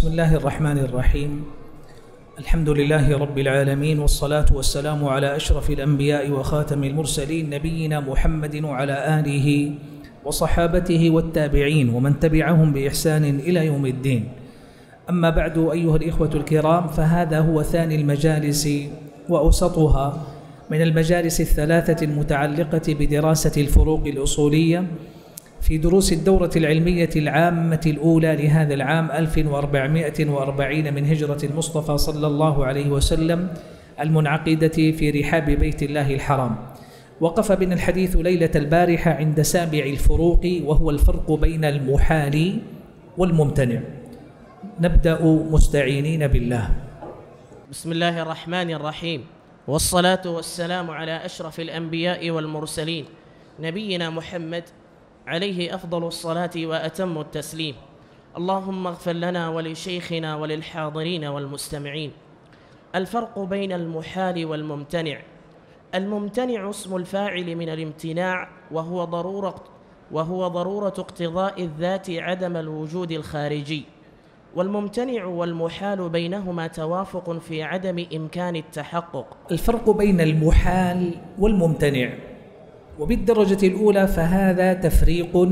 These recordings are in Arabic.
بسم الله الرحمن الرحيم. الحمد لله رب العالمين، والصلاة والسلام على أشرف الأنبياء وخاتم المرسلين، نبينا محمد وعلى آله وصحابته والتابعين ومن تبعهم بإحسان إلى يوم الدين. أما بعد، أيها الإخوة الكرام، فهذا هو ثاني المجالس وأوسطها من المجالس الثلاثة المتعلقة بدراسة الفروق الأصولية في دروس الدورة العلمية العامة الأولى لهذا العام 1440 من هجرة المصطفى صلى الله عليه وسلم المنعقدة في رحاب بيت الله الحرام. وقف بنا الحديث ليلة البارحة عند سابع الفروق، وهو الفرق بين المحال والممتنع. نبدأ مستعينين بالله. بسم الله الرحمن الرحيم، والصلاة والسلام على أشرف الأنبياء والمرسلين، نبينا محمد عليه أفضل الصلاة وأتم التسليم. اللهم اغفر لنا ولشيخنا وللحاضرين والمستمعين. الفرق بين المحال والممتنع. الممتنع اسم الفاعل من الامتناع، وهو ضرورة اقتضاء الذات عدم الوجود الخارجي. والممتنع والمحال بينهما توافق في عدم إمكان التحقق. الفرق بين المحال والممتنع. وبالدرجة الأولى فهذا تفريق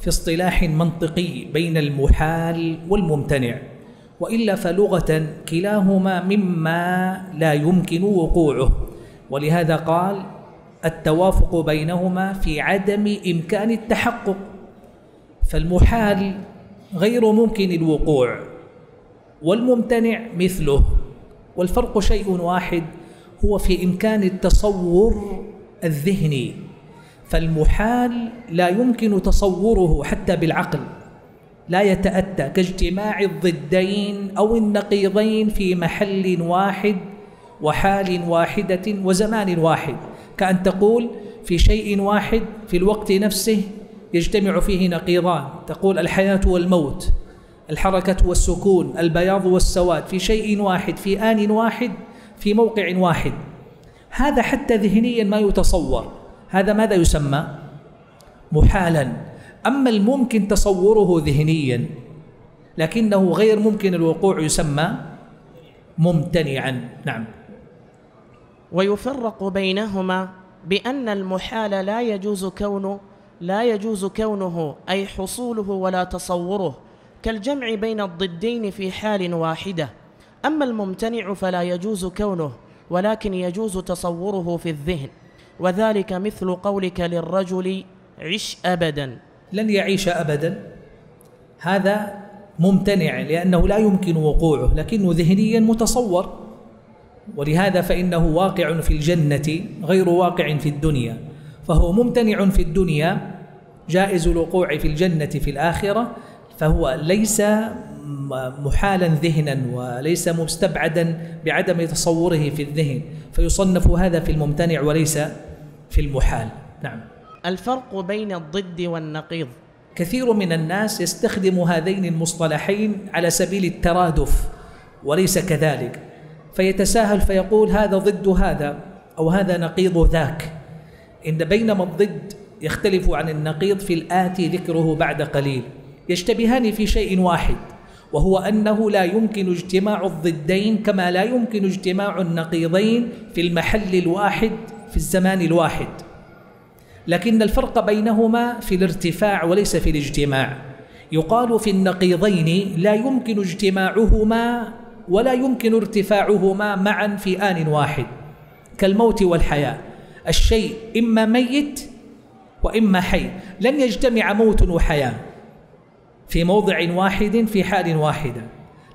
في اصطلاح منطقي بين المحال والممتنع، وإلا فلغة كلاهما مما لا يمكن وقوعه، ولهذا قال التوافق بينهما في عدم إمكان التحقق. فالمحال غير ممكن الوقوع، والممتنع مثله، والفرق شيء واحد، هو في إمكان التصور الذهني. فالمحال لا يمكن تصوره حتى بالعقل، لا يتأتى، كاجتماع الضدين أو النقيضين في محل واحد وحال واحدة وزمان واحد، كأن تقول في شيء واحد في الوقت نفسه يجتمع فيه نقيضان، تقول الحياة والموت، الحركة والسكون، البياض والسواد، في شيء واحد في آن واحد في موقع واحد. هذا حتى ذهنيا ما يتصور، هذا ماذا يسمى؟ محالا. أما الممكن تصوره ذهنيا لكنه غير ممكن الوقوع يسمى ممتنعا. نعم. ويفرق بينهما بأن المحال لا يجوز كونه أي حصوله ولا تصوره، كالجمع بين الضدين في حال واحدة. أما الممتنع فلا يجوز كونه، ولكن يجوز تصوره في الذهن، وذلك مثل قولك للرجل عش أبدا، لن يعيش أبدا. هذا ممتنع لأنه لا يمكن وقوعه، لكنه ذهنيا متصور، ولهذا فإنه واقع في الجنة غير واقع في الدنيا، فهو ممتنع في الدنيا جائز الوقوع في الجنة في الآخرة، فهو ليس محالا ذهنا وليس مستبعدا بعدم تصوره في الذهن، فيصنف هذا في الممتنع وليس في المحال. نعم. الفرق بين الضد والنقيض. كثير من الناس يستخدم هذين المصطلحين على سبيل الترادف وليس كذلك، فيتساهل فيقول هذا ضد هذا أو هذا نقيض ذاك، إن بينما الضد يختلف عن النقيض في الآتي ذكره بعد قليل. يشتبهان في شيء واحد، وهو أنه لا يمكن اجتماع الضدين كما لا يمكن اجتماع النقيضين في المحل الواحد في الزمان الواحد، لكن الفرق بينهما في الارتفاع وليس في الاجتماع. يقال في النقيضين لا يمكن اجتماعهما ولا يمكن ارتفاعهما معا في آن واحد، كالموت والحياة، الشيء إما ميت وإما حي، لن يجتمع موت وحياة في موضع واحد في حال واحدة،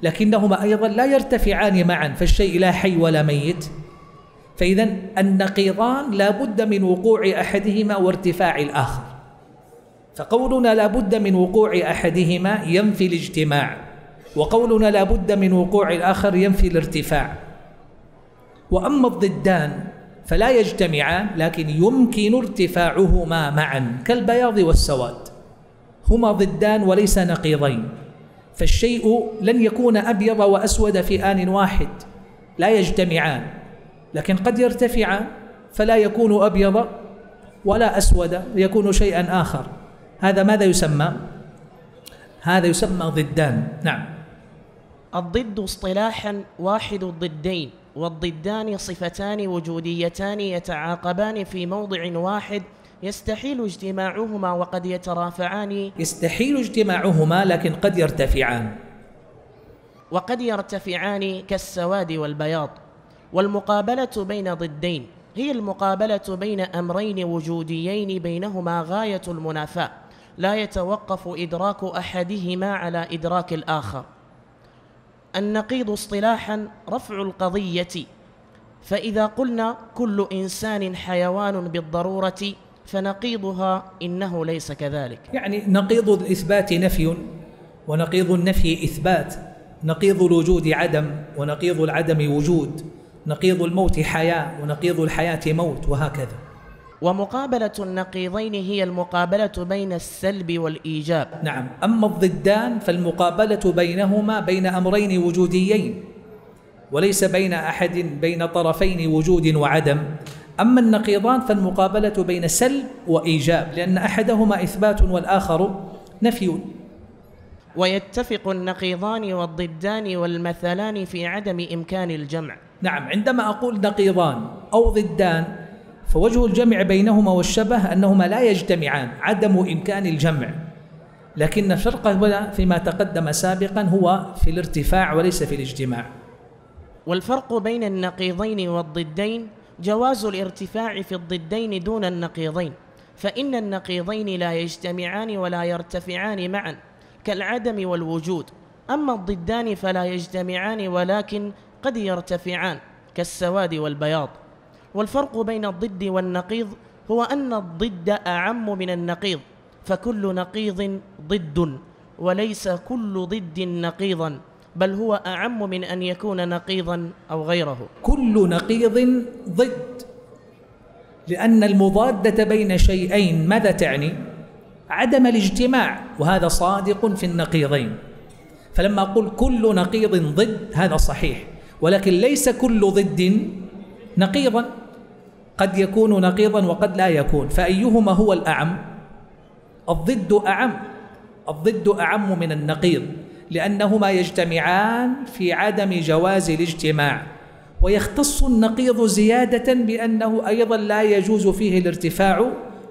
لكنهما أيضا لا يرتفعان معا، فالشيء لا حي ولا ميت. فإذا النقيضان لا بد من وقوع أحدهما وارتفاع الآخر، فقولنا لا بد من وقوع أحدهما ينفي الاجتماع، وقولنا لا بد من وقوع الآخر ينفي الارتفاع. وأما الضدان فلا يجتمعان لكن يمكن ارتفاعهما معا، كالبياض والسواد، هما ضدان وليس نقيضين، فالشيء لن يكون أبيض وأسود في آن واحد، لا يجتمعان، لكن قد يرتفعان فلا يكون أبيض ولا أسود، يكون شيئا آخر. هذا ماذا يسمى؟ هذا يسمى ضدان. نعم. الضد اصطلاحا واحد الضدين، والضدان صفتان وجوديتان يتعاقبان في موضع واحد يستحيل اجتماعهما، وقد يترافعان. يستحيل اجتماعهما لكن قد يرتفعان. وقد يرتفعان كالسواد والبياض. والمقابلة بين ضدين هي المقابلة بين أمرين وجوديين بينهما غاية المنافاة، لا يتوقف إدراك أحدهما على إدراك الآخر. النقيض اصطلاحا رفع القضية، فإذا قلنا كل إنسان حيوان بالضرورة فنقيضها إنه ليس كذلك. يعني نقيض الإثبات نفي، ونقيض النفي إثبات، نقيض الوجود عدم، ونقيض العدم وجود، نقيض الموت حياة، ونقيض الحياة موت، وهكذا. ومقابلة النقيضين هي المقابلة بين السلب والإيجاب. نعم. أما الضدان فالمقابلة بينهما بين أمرين وجوديين، وليس بين أحد بين طرفين وجود وعدم. أما النقيضان فالمقابلة بين سلب وإيجاب، لأن أحدهما إثبات والآخر نفي. ويتفق النقيضان والضدان والمثلان في عدم إمكان الجمع. نعم. عندما أقول نقيضان أو ضدان فوجه الجمع بينهما والشبه أنهما لا يجتمعان، عدم إمكان الجمع، لكن الفرق هنا فيما تقدم سابقا هو في الارتفاع وليس في الاجتماع. والفرق بين النقيضين والضدين جواز الارتفاع في الضدين دون النقيضين، فإن النقيضين لا يجتمعان ولا يرتفعان معا كالعدم والوجود، أما الضدان فلا يجتمعان ولكن قد يرتفعان كالسواد والبياض. والفرق بين الضد والنقيض هو أن الضد أعم من النقيض، فكل نقيض ضد، وليس كل ضد نقيضا، بل هو أعم من أن يكون نقيضا أو غيره. كل نقيض ضد، لأن المضادة بين شيئين ماذا تعني؟ عدم الاجتماع، وهذا صادق في النقيضين. فلما أقول كل نقيض ضد هذا صحيح، ولكن ليس كل ضد نقيضا، قد يكون نقيضا وقد لا يكون. فأيهما هو الأعم؟ الضد أعم. الضد أعم من النقيض لأنهما يجتمعان في عدم جواز الاجتماع، ويختص النقيض زيادة بأنه أيضا لا يجوز فيه الارتفاع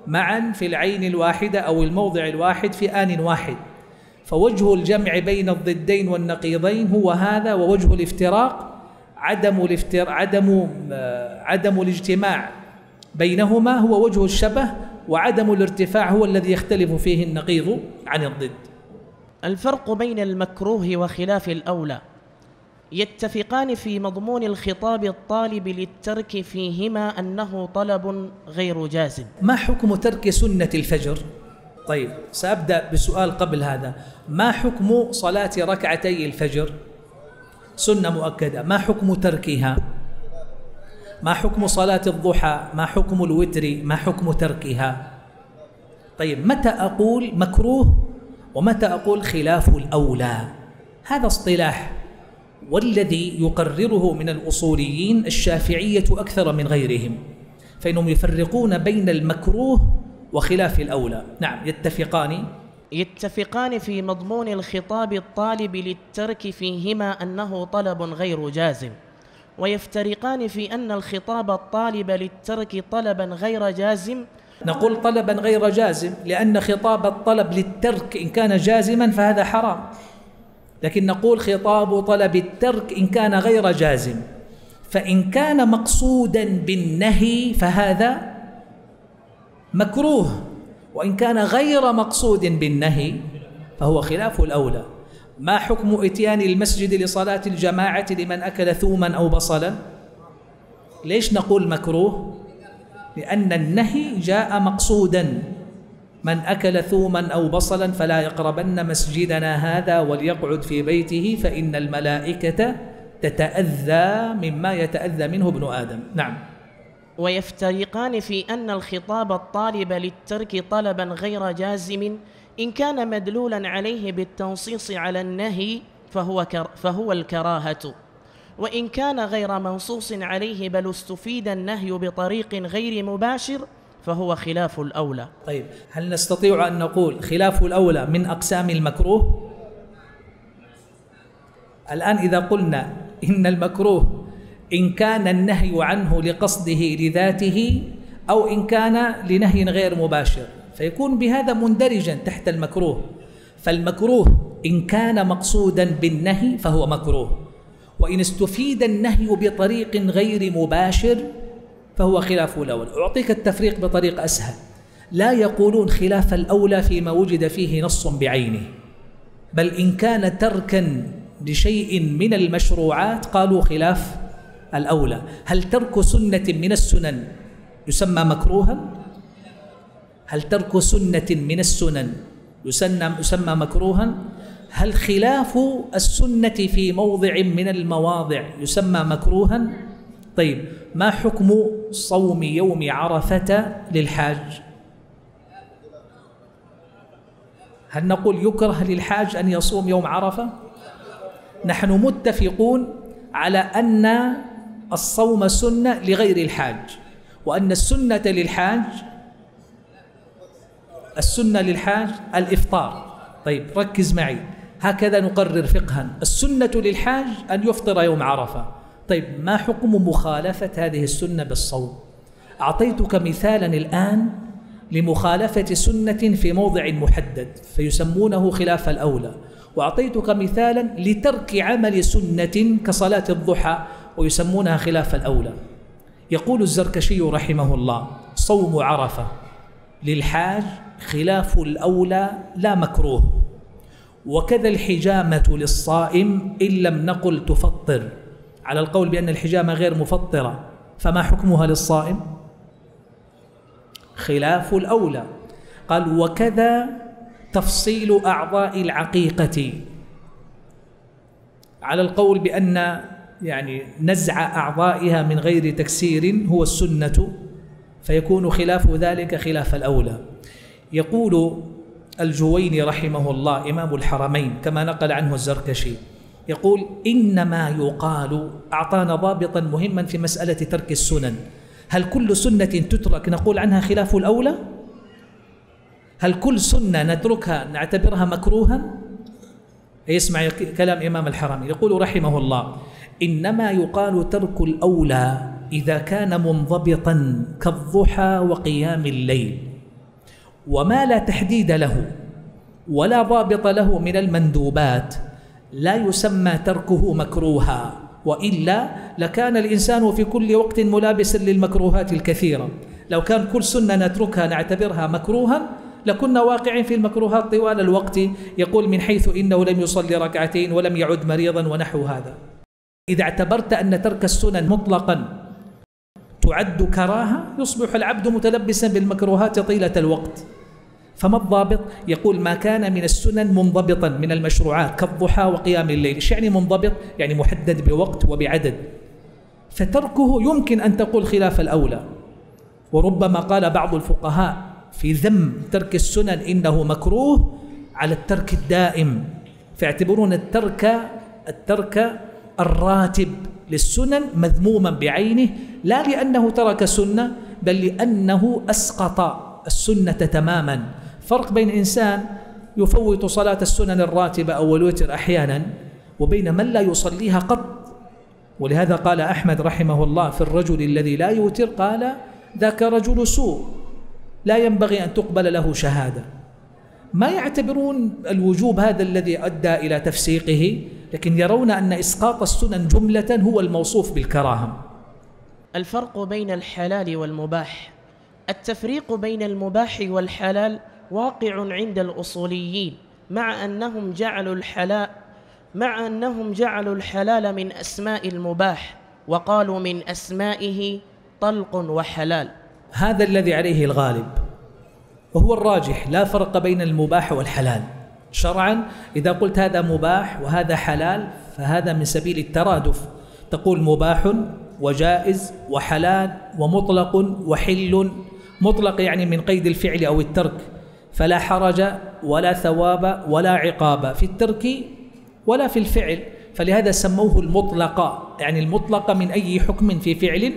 معا في العين الواحدة أو الموضع الواحد في آن واحد. فوجه الجمع بين الضدين والنقيضين هو هذا، ووجه الافتراق عدم الاجتماع بينهما هو وجه الشبه، وعدم الارتفاع هو الذي يختلف فيه النقيض عن الضد. الفرق بين المكروه وخلاف الأولى يتفقان في مضمون الخطاب الطالب للترك فيهما أنه طلب غير جازم. ما حكم ترك سنة الفجر؟ طيب، سأبدأ بسؤال قبل هذا. ما حكم صلاة ركعتي الفجر؟ سنة مؤكدة. ما حكم تركها؟ ما حكم صلاة الضحى؟ ما حكم الوتر؟ ما حكم تركها؟ طيب، متى أقول مكروه ومتى أقول خلاف الأولى؟ هذا اصطلاح، والذي يقرره من الأصوليين الشافعية أكثر من غيرهم، فإنهم يفرقون بين المكروه وخلاف الأولى. نعم. يتفقان في مضمون الخطاب الطالب للترك فيهما أنه طلب غير جازم، ويفترقان في أن الخطاب الطالب للترك طلبا غير جازم. نقول طلبا غير جازم لأن خطاب الطلب للترك إن كان جازما فهذا حرام، لكن نقول خطاب طلب الترك إن كان غير جازم، فإن كان مقصودا بالنهي فهذا مكروه، وإن كان غير مقصود بالنهي فهو خلاف الأولى. ما حكم إتيان المسجد لصلاة الجماعة لمن أكل ثوما أو بصلا؟ ليش نقول مكروه؟ لأن النهي جاء مقصودا، من أكل ثوما أو بصلا فلا يقربن مسجدنا هذا وليقعد في بيته فإن الملائكة تتأذى مما يتأذى منه ابن آدم. نعم. ويفترقان في أن الخطاب الطالب للترك طلبا غير جازم إن كان مدلولا عليه بالتنصيص على النهي فهو الكراهة، وإن كان غير منصوص عليه بل استفيد النهي بطريق غير مباشر فهو خلاف الأولى. طيب، هل نستطيع أن نقول خلاف الأولى من أقسام المكروه؟ الآن إذا قلنا إن المكروه إن كان النهي عنه لقصده لذاته أو إن كان لنهي غير مباشر، فيكون بهذا مندرجا تحت المكروه. فالمكروه إن كان مقصودا بالنهي فهو مكروه، وإن استفيد النهي بطريق غير مباشر فهو خلاف الأول. أعطيك التفريق بطريق أسهل، لا يقولون خلاف الأولى فيما وجد فيه نص بعينه، بل إن كان تركا لشيء من المشروعات قالوا خلاف الأولى. هل ترك سنة من السنن يسمى مكروها؟ هل ترك سنة من السنن يسمى مكروها؟ هل خلاف السنة في موضع من المواضع يسمى مكروها؟ طيب، ما حكم صوم يوم عرفة للحاج؟ هل نقول يكره للحاج أن يصوم يوم عرفة؟ نحن متفقون على أن الصوم سنة لغير الحاج، وأن السنة للحاج الإفطار. طيب ركز معي، هكذا نقرر فقها، السنة للحاج أن يفطر يوم عرفة. طيب ما حكم مخالفة هذه السنة بالصوم؟ أعطيتك مثالا الآن لمخالفة سنة في موضع محدد فيسمونه خلاف الأولى، وأعطيتك مثالا لترك عمل سنة كصلاة الضحى ويسمونها خلاف الأولى. يقول الزركشي رحمه الله: صوم عرفة للحاج خلاف الأولى لا مكروه، وكذا الحجامة للصائم إن لم نقل تفطر، على القول بأن الحجامة غير مفطرة، فما حكمها للصائم؟ خلاف الأولى. قال: وكذا تفصيل أعضاء العقيقة، على القول بأن نزع أعضائها من غير تكسير هو السنة، فيكون خلاف ذلك خلاف الأولى. يقول الجويني رحمه الله إمام الحرمين كما نقل عنه الزركشي، يقول: إنما يقال، أعطانا ضابطا مهما في مسألة ترك السنن، هل كل سنة تترك نقول عنها خلاف الأولى؟ هل كل سنة نتركها نعتبرها مكروها؟ اسمع كلام إمام الحرمين، يقول رحمه الله: إنما يقال ترك الأولى إذا كان منضبطا كالضحى وقيام الليل، وما لا تحديد له ولا ضابط له من المندوبات لا يسمى تركه مكروها، وإلا لكان الإنسان في كل وقت ملابسا للمكروهات الكثيرة. لو كان كل سنة نتركها نعتبرها مكروها لكنا واقعين في المكروهات طوال الوقت. يقول: من حيث إنه لم يصلي ركعتين ولم يعد مريضا ونحو هذا. إذا اعتبرت أن ترك السنن مطلقا تعد كراهة يصبح العبد متلبسا بالمكروهات طيلة الوقت، فما الضابط؟ يقول: ما كان من السنن منضبطا من المشروعات كالضحى وقيام الليل. ايش يعني منضبط؟ يعني محدد بوقت وبعدد، فتركه يمكن أن تقول خلاف الأولى. وربما قال بعض الفقهاء في ذم ترك السنن إنه مكروه على الترك الدائم، فيعتبرون الترك الراتب للسنن مذموما بعينه، لا لأنه ترك سنة بل لأنه أسقط السنة تماما. فرق بين إنسان يفوت صلاة السنن الراتبة أو الوتر أحيانا وبين من لا يصليها قط. ولهذا قال أحمد رحمه الله في الرجل الذي لا يوتر، قال: ذاك رجل سوء لا ينبغي أن تقبل له شهادة. ما يعتبرون الوجوب هذا الذي أدى إلى تفسيقه، لكن يرون أن إسقاط السنن جملة هو الموصوف بالكراهة. الفرق بين الحلال والمباح. التفريق بين المباح والحلال واقع عند الأصوليين، مع أنهم جعلوا الحلال من أسماء المباح، وقالوا من أسمائه طلق وحلال. هذا الذي عليه الغالب وهو الراجح، لا فرق بين المباح والحلال شرعا. إذا قلت هذا مباح وهذا حلال فهذا من سبيل الترادف، تقول مباح وجائز وحلال ومطلق وحل. مطلق يعني من قيد الفعل أو الترك، فلا حرج ولا ثواب ولا عقاب في الترك ولا في الفعل، فلهذا سموه المطلقة، يعني المطلقة من أي حكم في فعل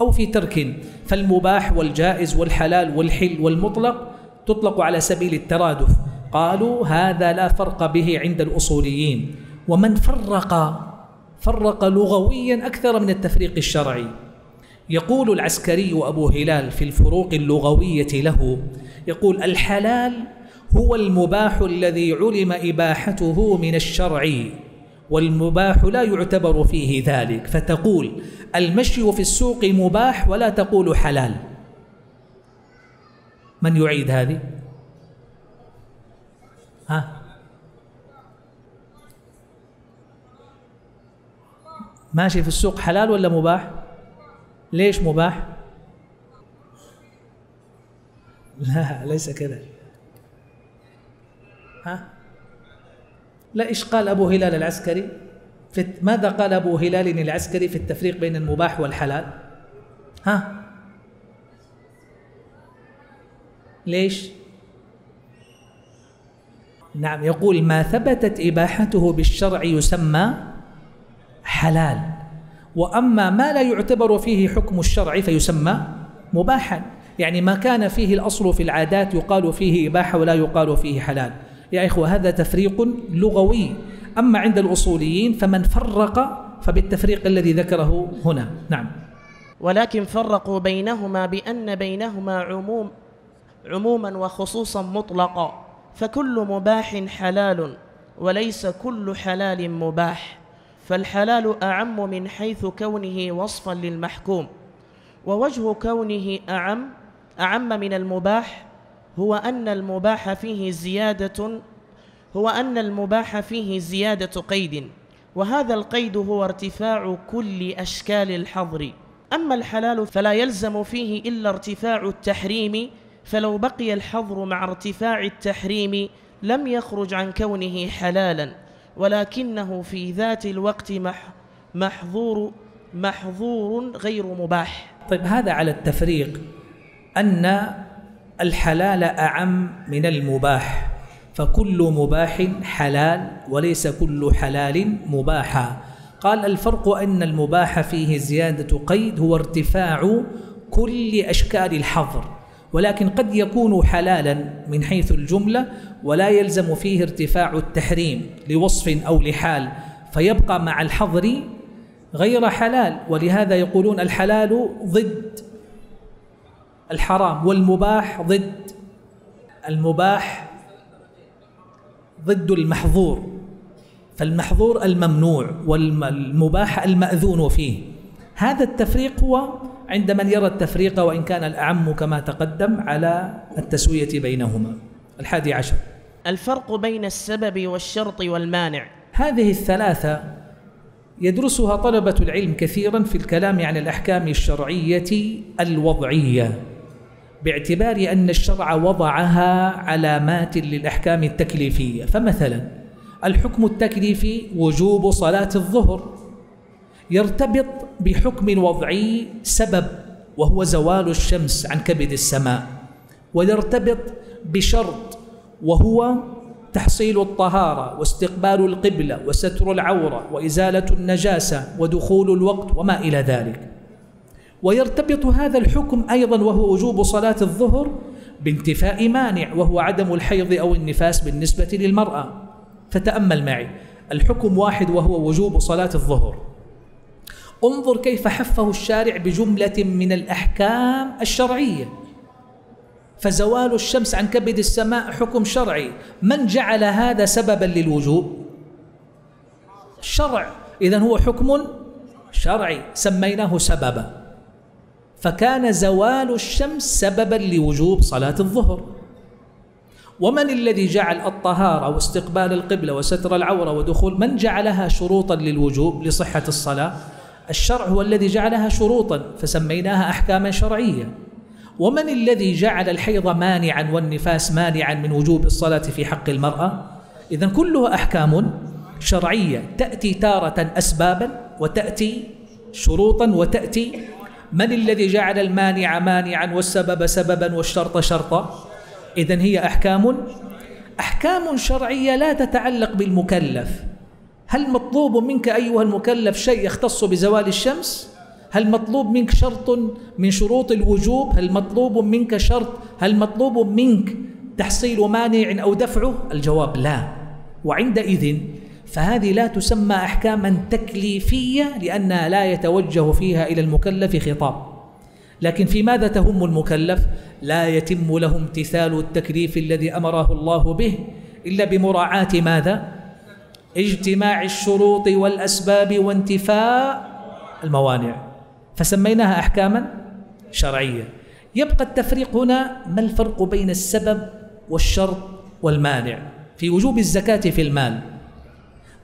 أو في ترك. فالمباح والجائز والحلال والحل والمطلق تطلق على سبيل الترادف. قالوا هذا لا فرق به عند الأصوليين، ومن فرق لغويا أكثر من التفريق الشرعي. يقول العسكري وأبو هلال في الفروق اللغوية له، يقول: الحلال هو المباح الذي علم إباحته من الشرع، والمباح لا يعتبر فيه ذلك، فتقول المشي في السوق مباح ولا تقول حلال. من يعيد هذه؟ ها؟ ماشي في السوق حلال ولا مباح؟ ليش مباح؟ لا، ليس كذا. ها؟ لا، إيش قال أبو هلال العسكري؟ ماذا قال أبو هلال العسكري في التفريق بين المباح والحلال؟ ها؟ ليش؟ نعم، يقول: ما ثبتت إباحته بالشرع يسمى حلال، وأما ما لا يعتبر فيه حكم الشرع فيسمى مباحا. يعني ما كان فيه الأصل في العادات يقال فيه إباحة ولا يقال فيه حلال. يا إخوة، هذا تفريق لغوي. أما عند الأصوليين فمن فرق فبالتفريق الذي ذكره هنا. نعم. ولكن فرقوا بينهما بأن بينهما عموما وخصوصا مطلقا، فكل مباح حلال وليس كل حلال مباح، فالحلال أعم من حيث كونه وصفا للمحكوم، ووجه كونه أعم من المباح هو أن المباح فيه زيادة قيد، وهذا القيد هو ارتفاع كل أشكال الحظر. أما الحلال فلا يلزم فيه إلا ارتفاع التحريم، فلو بقي الحظر مع ارتفاع التحريم لم يخرج عن كونه حلالا، ولكنه في ذات الوقت محظور غير مباح. طيب، هذا على التفريق أن الحلال أعم من المباح، فكل مباح حلال وليس كل حلال مباحا. قال: الفرق أن المباح فيه زيادة قيد، هو ارتفاع كل أشكال الحظر، ولكن قد يكون حلالا من حيث الجملة ولا يلزم فيه ارتفاع التحريم لوصف أو لحال، فيبقى مع الحظر غير حلال. ولهذا يقولون الحلال ضد الحرام، والمباح ضد المحظور، فالمحظور الممنوع والمباح المأذون فيه. هذا التفريق هو عند من يرى التفريق، وإن كان الأعم كما تقدم على التسوية بينهما. 11. الفرق بين السبب والشرط والمانع. هذه الثلاثة يدرسها طلبة العلم كثيرا في الكلام عن الأحكام الشرعية الوضعية، باعتبار أن الشرع وضعها علامات للأحكام التكليفية. فمثلا الحكم التكليفي وجوب صلاة الظهر يرتبط بحكم وضعي سبب، وهو زوال الشمس عن كبد السماء، ويرتبط بشرط وهو تحصيل الطهارة واستقبال القبلة وستر العورة وإزالة النجاسة ودخول الوقت وما إلى ذلك. ويرتبط هذا الحكم أيضا، وهو وجوب صلاة الظهر، بانتفاء مانع، وهو عدم الحيض أو النفاس بالنسبة للمرأة. فتأمل معي، الحكم واحد وهو وجوب صلاة الظهر. انظر كيف حفه الشارع بجملة من الأحكام الشرعية. فزوال الشمس عن كبد السماء حكم شرعي، من جعل هذا سببا للوجوب؟ الشرع. إذن هو حكم شرعي سميناه سببا، فكان زوال الشمس سببا لوجوب صلاة الظهر. ومن الذي جعل الطهارة واستقبال القبلة وستر العورة ودخول، من جعلها شروطا للوجوب لصحة الصلاة؟ الشرع هو الذي جعلها شروطا، فسميناها أحكاما شرعية. ومن الذي جعل الحيض مانعا والنفاس مانعا من وجوب الصلاة في حق المرأة؟ إذن كلها أحكام شرعية، تأتي تارة أسبابا وتأتي شروطا وتأتي من الذي جعل المانع مانعا والسبب سببا والشرط شرطا. إذن هي أحكام شرعية لا تتعلق بالمكلف. هل مطلوب منك أيها المكلف شيء يختص بزوال الشمس؟ هل مطلوب منك شرط من شروط الوجوب؟ هل مطلوب منك شرط؟ هل مطلوب منك تحصيل مانع أو دفعه؟ الجواب لا. وعندئذ فهذه لا تسمى أحكاما تكليفية لأنها لا يتوجه فيها إلى المكلف خطاب. لكن في ماذا تهم المكلف؟ لا يتم له امتثال التكليف الذي أمره الله به إلا بمراعاة ماذا؟ اجتماع الشروط والأسباب وانتفاء الموانع، فسميناها أحكاما شرعية. يبقى التفريق هنا، ما الفرق بين السبب والشرط والمانع؟ في وجوب الزكاة في المال،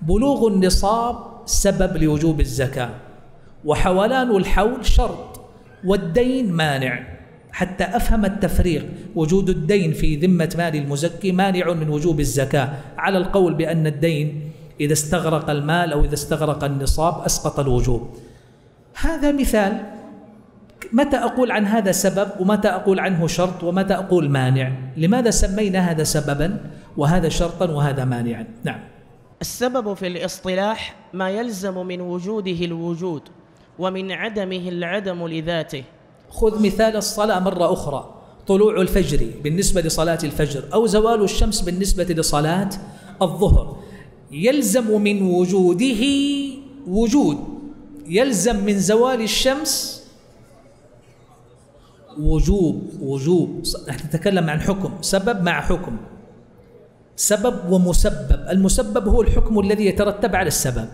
بلوغ النصاب سبب لوجوب الزكاة، وحولان الحول شرط، والدين مانع. حتى أفهم التفريق، وجود الدين في ذمة مال المزكي مانع من وجوب الزكاة، على القول بأن الدين إذا استغرق المال أو إذا استغرق النصاب أسقط الوجوب. هذا مثال، متى أقول عن هذا سبب ومتى أقول عنه شرط ومتى أقول مانع؟ لماذا سمينا هذا سببا وهذا شرطا وهذا مانعا؟ نعم. السبب في الاصطلاح ما يلزم من وجوده الوجود ومن عدمه العدم لذاته. خذ مثال الصلاة مرة أخرى، طلوع الفجر بالنسبة لصلاة الفجر أو زوال الشمس بالنسبة لصلاة الظهر، يلزم من وجوده وجود، يلزم من زوال الشمس وجوب. نحن نتكلم عن حكم، سبب مع حكم، سبب ومسبب. المسبب هو الحكم الذي يترتب على السبب.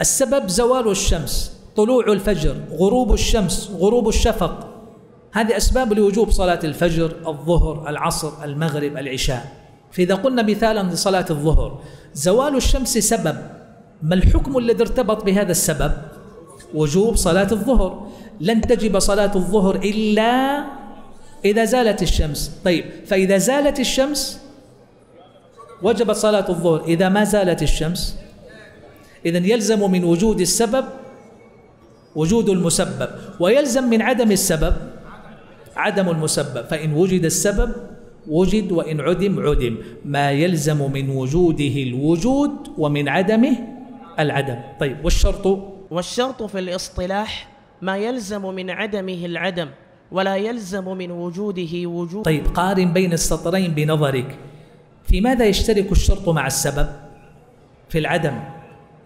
السبب زوال الشمس، طلوع الفجر، غروب الشمس، غروب الشفق، هذه أسباب لوجوب صلاة الفجر، الظهر، العصر، المغرب، العشاء. فإذا قلنا مثالا لصلاة الظهر، زوال الشمس سبب، ما الحكم الذي ارتبط بهذا السبب؟ وجوب صلاة الظهر. لن تجب صلاة الظهر إلا إذا زالت الشمس. طيب، فإذا زالت الشمس وجبت صلاة الظهر، إذا ما زالت الشمس إذن يلزم من وجود السبب وجود المسبب، ويلزم من عدم السبب عدم المسبب. فإن وجد السبب وجد، وإن عدم عدم. ما يلزم من وجوده الوجود ومن عدمه العدم. طيب، والشرط؟ والشرط في الاصطلاح ما يلزم من عدمه العدم ولا يلزم من وجوده وجود. طيب، قارن بين السطرين بنظرك، في ماذا يشترك الشرط مع السبب؟ في العدم،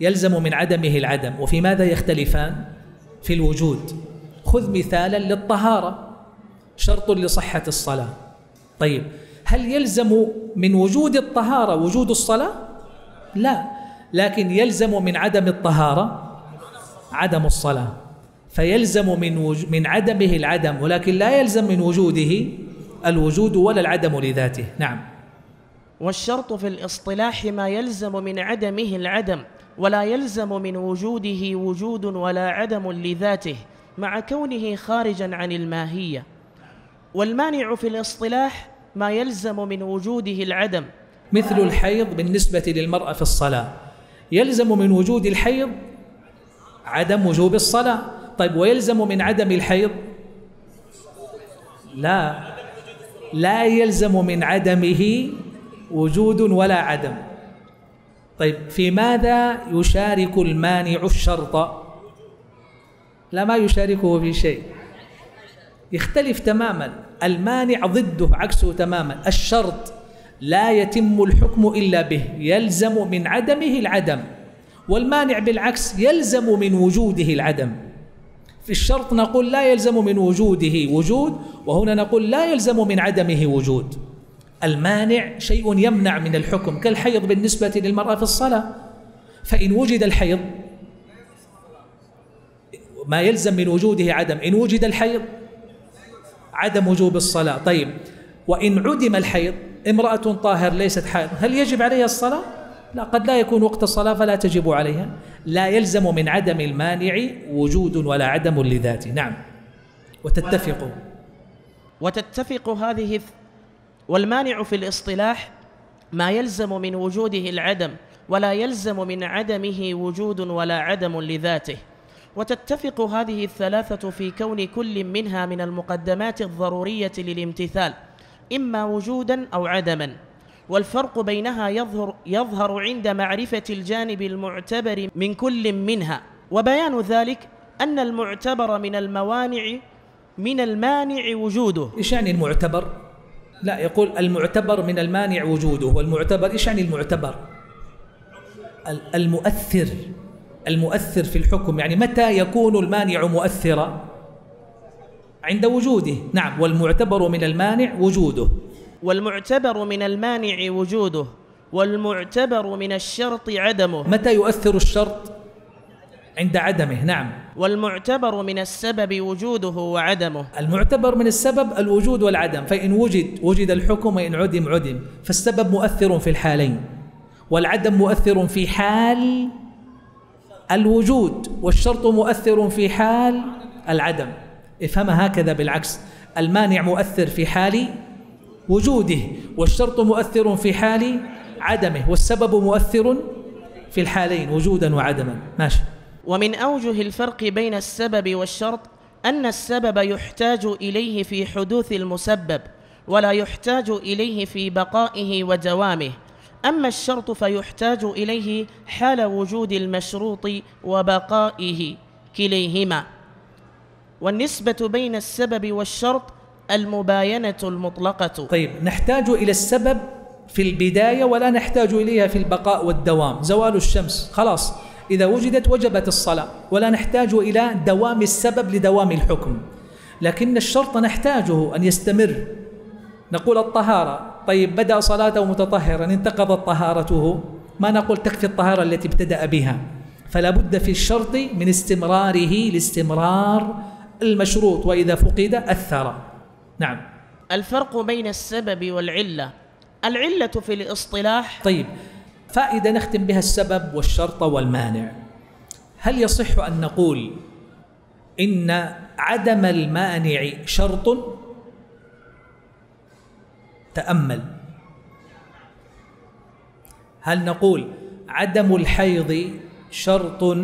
يلزم من عدمه العدم. وفي ماذا يختلفان؟ في الوجود. خذ مثالا للطهارة، شرط لصحة الصلاة. طيب، هل يلزم من وجود الطهارة وجود الصلاة؟ لا، لكن يلزم من عدم الطهارة عدم الصلاة، فيلزم من عدمه العدم، ولكن لا يلزم من وجوده الوجود ولا العدم لذاته. نعم. والشرط في الاصطلاح ما يلزم من عدمه العدم ولا يلزم من وجوده وجود ولا عدم لذاته مع كونه خارجا عن الماهية. والمانع في الاصطلاح ما يلزم من وجوده العدم، مثل الحيض بالنسبة للمرأة في الصلاة، يلزم من وجود الحيض عدم وجوب الصلاة. طيب، ويلزم من عدم الحيض؟ لا يلزم من عدمه وجود ولا عدم. طيب، في ماذا يشارك المانع الشرط؟ لا، ما يشاركه في شيء، يختلف تماما. المانع ضده، عكسه تماما. الشرط لا يتم الحكم إلا به، يلزم من عدمه العدم، والمانع بالعكس يلزم من وجوده العدم. في الشرط نقول لا يلزم من وجوده وجود، وهنا نقول لا يلزم من عدمه وجود. المانع شيء يمنع من الحكم، كالحيض بالنسبة للمرأة في الصلاة، فإن وجد الحيض ما يلزم من وجوده عدم، إن وجد الحيض عدم وجوب الصلاة. طيب، وإن عدم الحيض، امرأة طاهر ليست حائض، هل يجب عليها الصلاة؟ لا، قد لا يكون وقت الصلاة فلا تجب عليها. لا يلزم من عدم المانع وجود ولا عدم لذاته. نعم. وتتفق هذه. والمانع في الاصطلاح ما يلزم من وجوده العدم ولا يلزم من عدمه وجود ولا عدم لذاته. وتتفق هذه الثلاثة في كون كل منها من المقدمات الضرورية للامتثال، إما وجودا أو عدما. والفرق بينها يظهر عند معرفة الجانب المعتبر من كل منها. وبيان ذلك أن المعتبر من الموانع من المانع وجوده. إيش يعني المعتبر؟ لا، يقول المعتبر من المانع وجوده. والمعتبر إيش يعني المعتبر؟ المؤثر في الحكم، يعني متى يكون المانع مؤثرا؟ عند وجوده. نعم، والمعتبر من المانع وجوده، والمعتبر من المانع وجوده، والمعتبر من الشرط عدمه. متى يؤثر الشرط؟ عند عدمه. نعم، والمعتبر من السبب وجوده وعدمه. المعتبر من السبب الوجود والعدم، فإن وجد وجد الحكم وإن عدم عدم، فالسبب مؤثر في الحالين، والعدم مؤثر في حال الوجود، والشرط مؤثر في حال العدم. افهمها هكذا، بالعكس، المانع مؤثر في حال وجوده، والشرط مؤثر في حال عدمه، والسبب مؤثر في الحالين وجودا وعدما. ماشي. ومن أوجه الفرق بين السبب والشرط أن السبب يحتاج إليه في حدوث المسبب، ولا يحتاج إليه في بقائه ودوامه، أما الشرط فيحتاج إليه حال وجود المشروط وبقائه كليهما. والنسبة بين السبب والشرط المباينة المطلقة. طيب، نحتاج إلى السبب في البداية ولا نحتاج إليها في البقاء والدوام. زوال الشمس خلاص، إذا وجدت وجبت الصلاة، ولا نحتاج إلى دوام السبب لدوام الحكم. لكن الشرط نحتاجه أن يستمر. نقول الطهارة، طيب بدأ صلاته متطهرا، انتقضت طهارته، ما نقول تكفي الطهارة التي ابتدأ بها، فلا بد في الشرط من استمراره لاستمرار المشروط، وإذا فقد أثر. نعم. الفرق بين السبب والعلة. العلة في الاصطلاح. طيب، فائدة نختم بها السبب والشرط والمانع. هل يصح أن نقول إن عدم المانع شرط؟ تأمل، هل نقول عدم الحيض شرط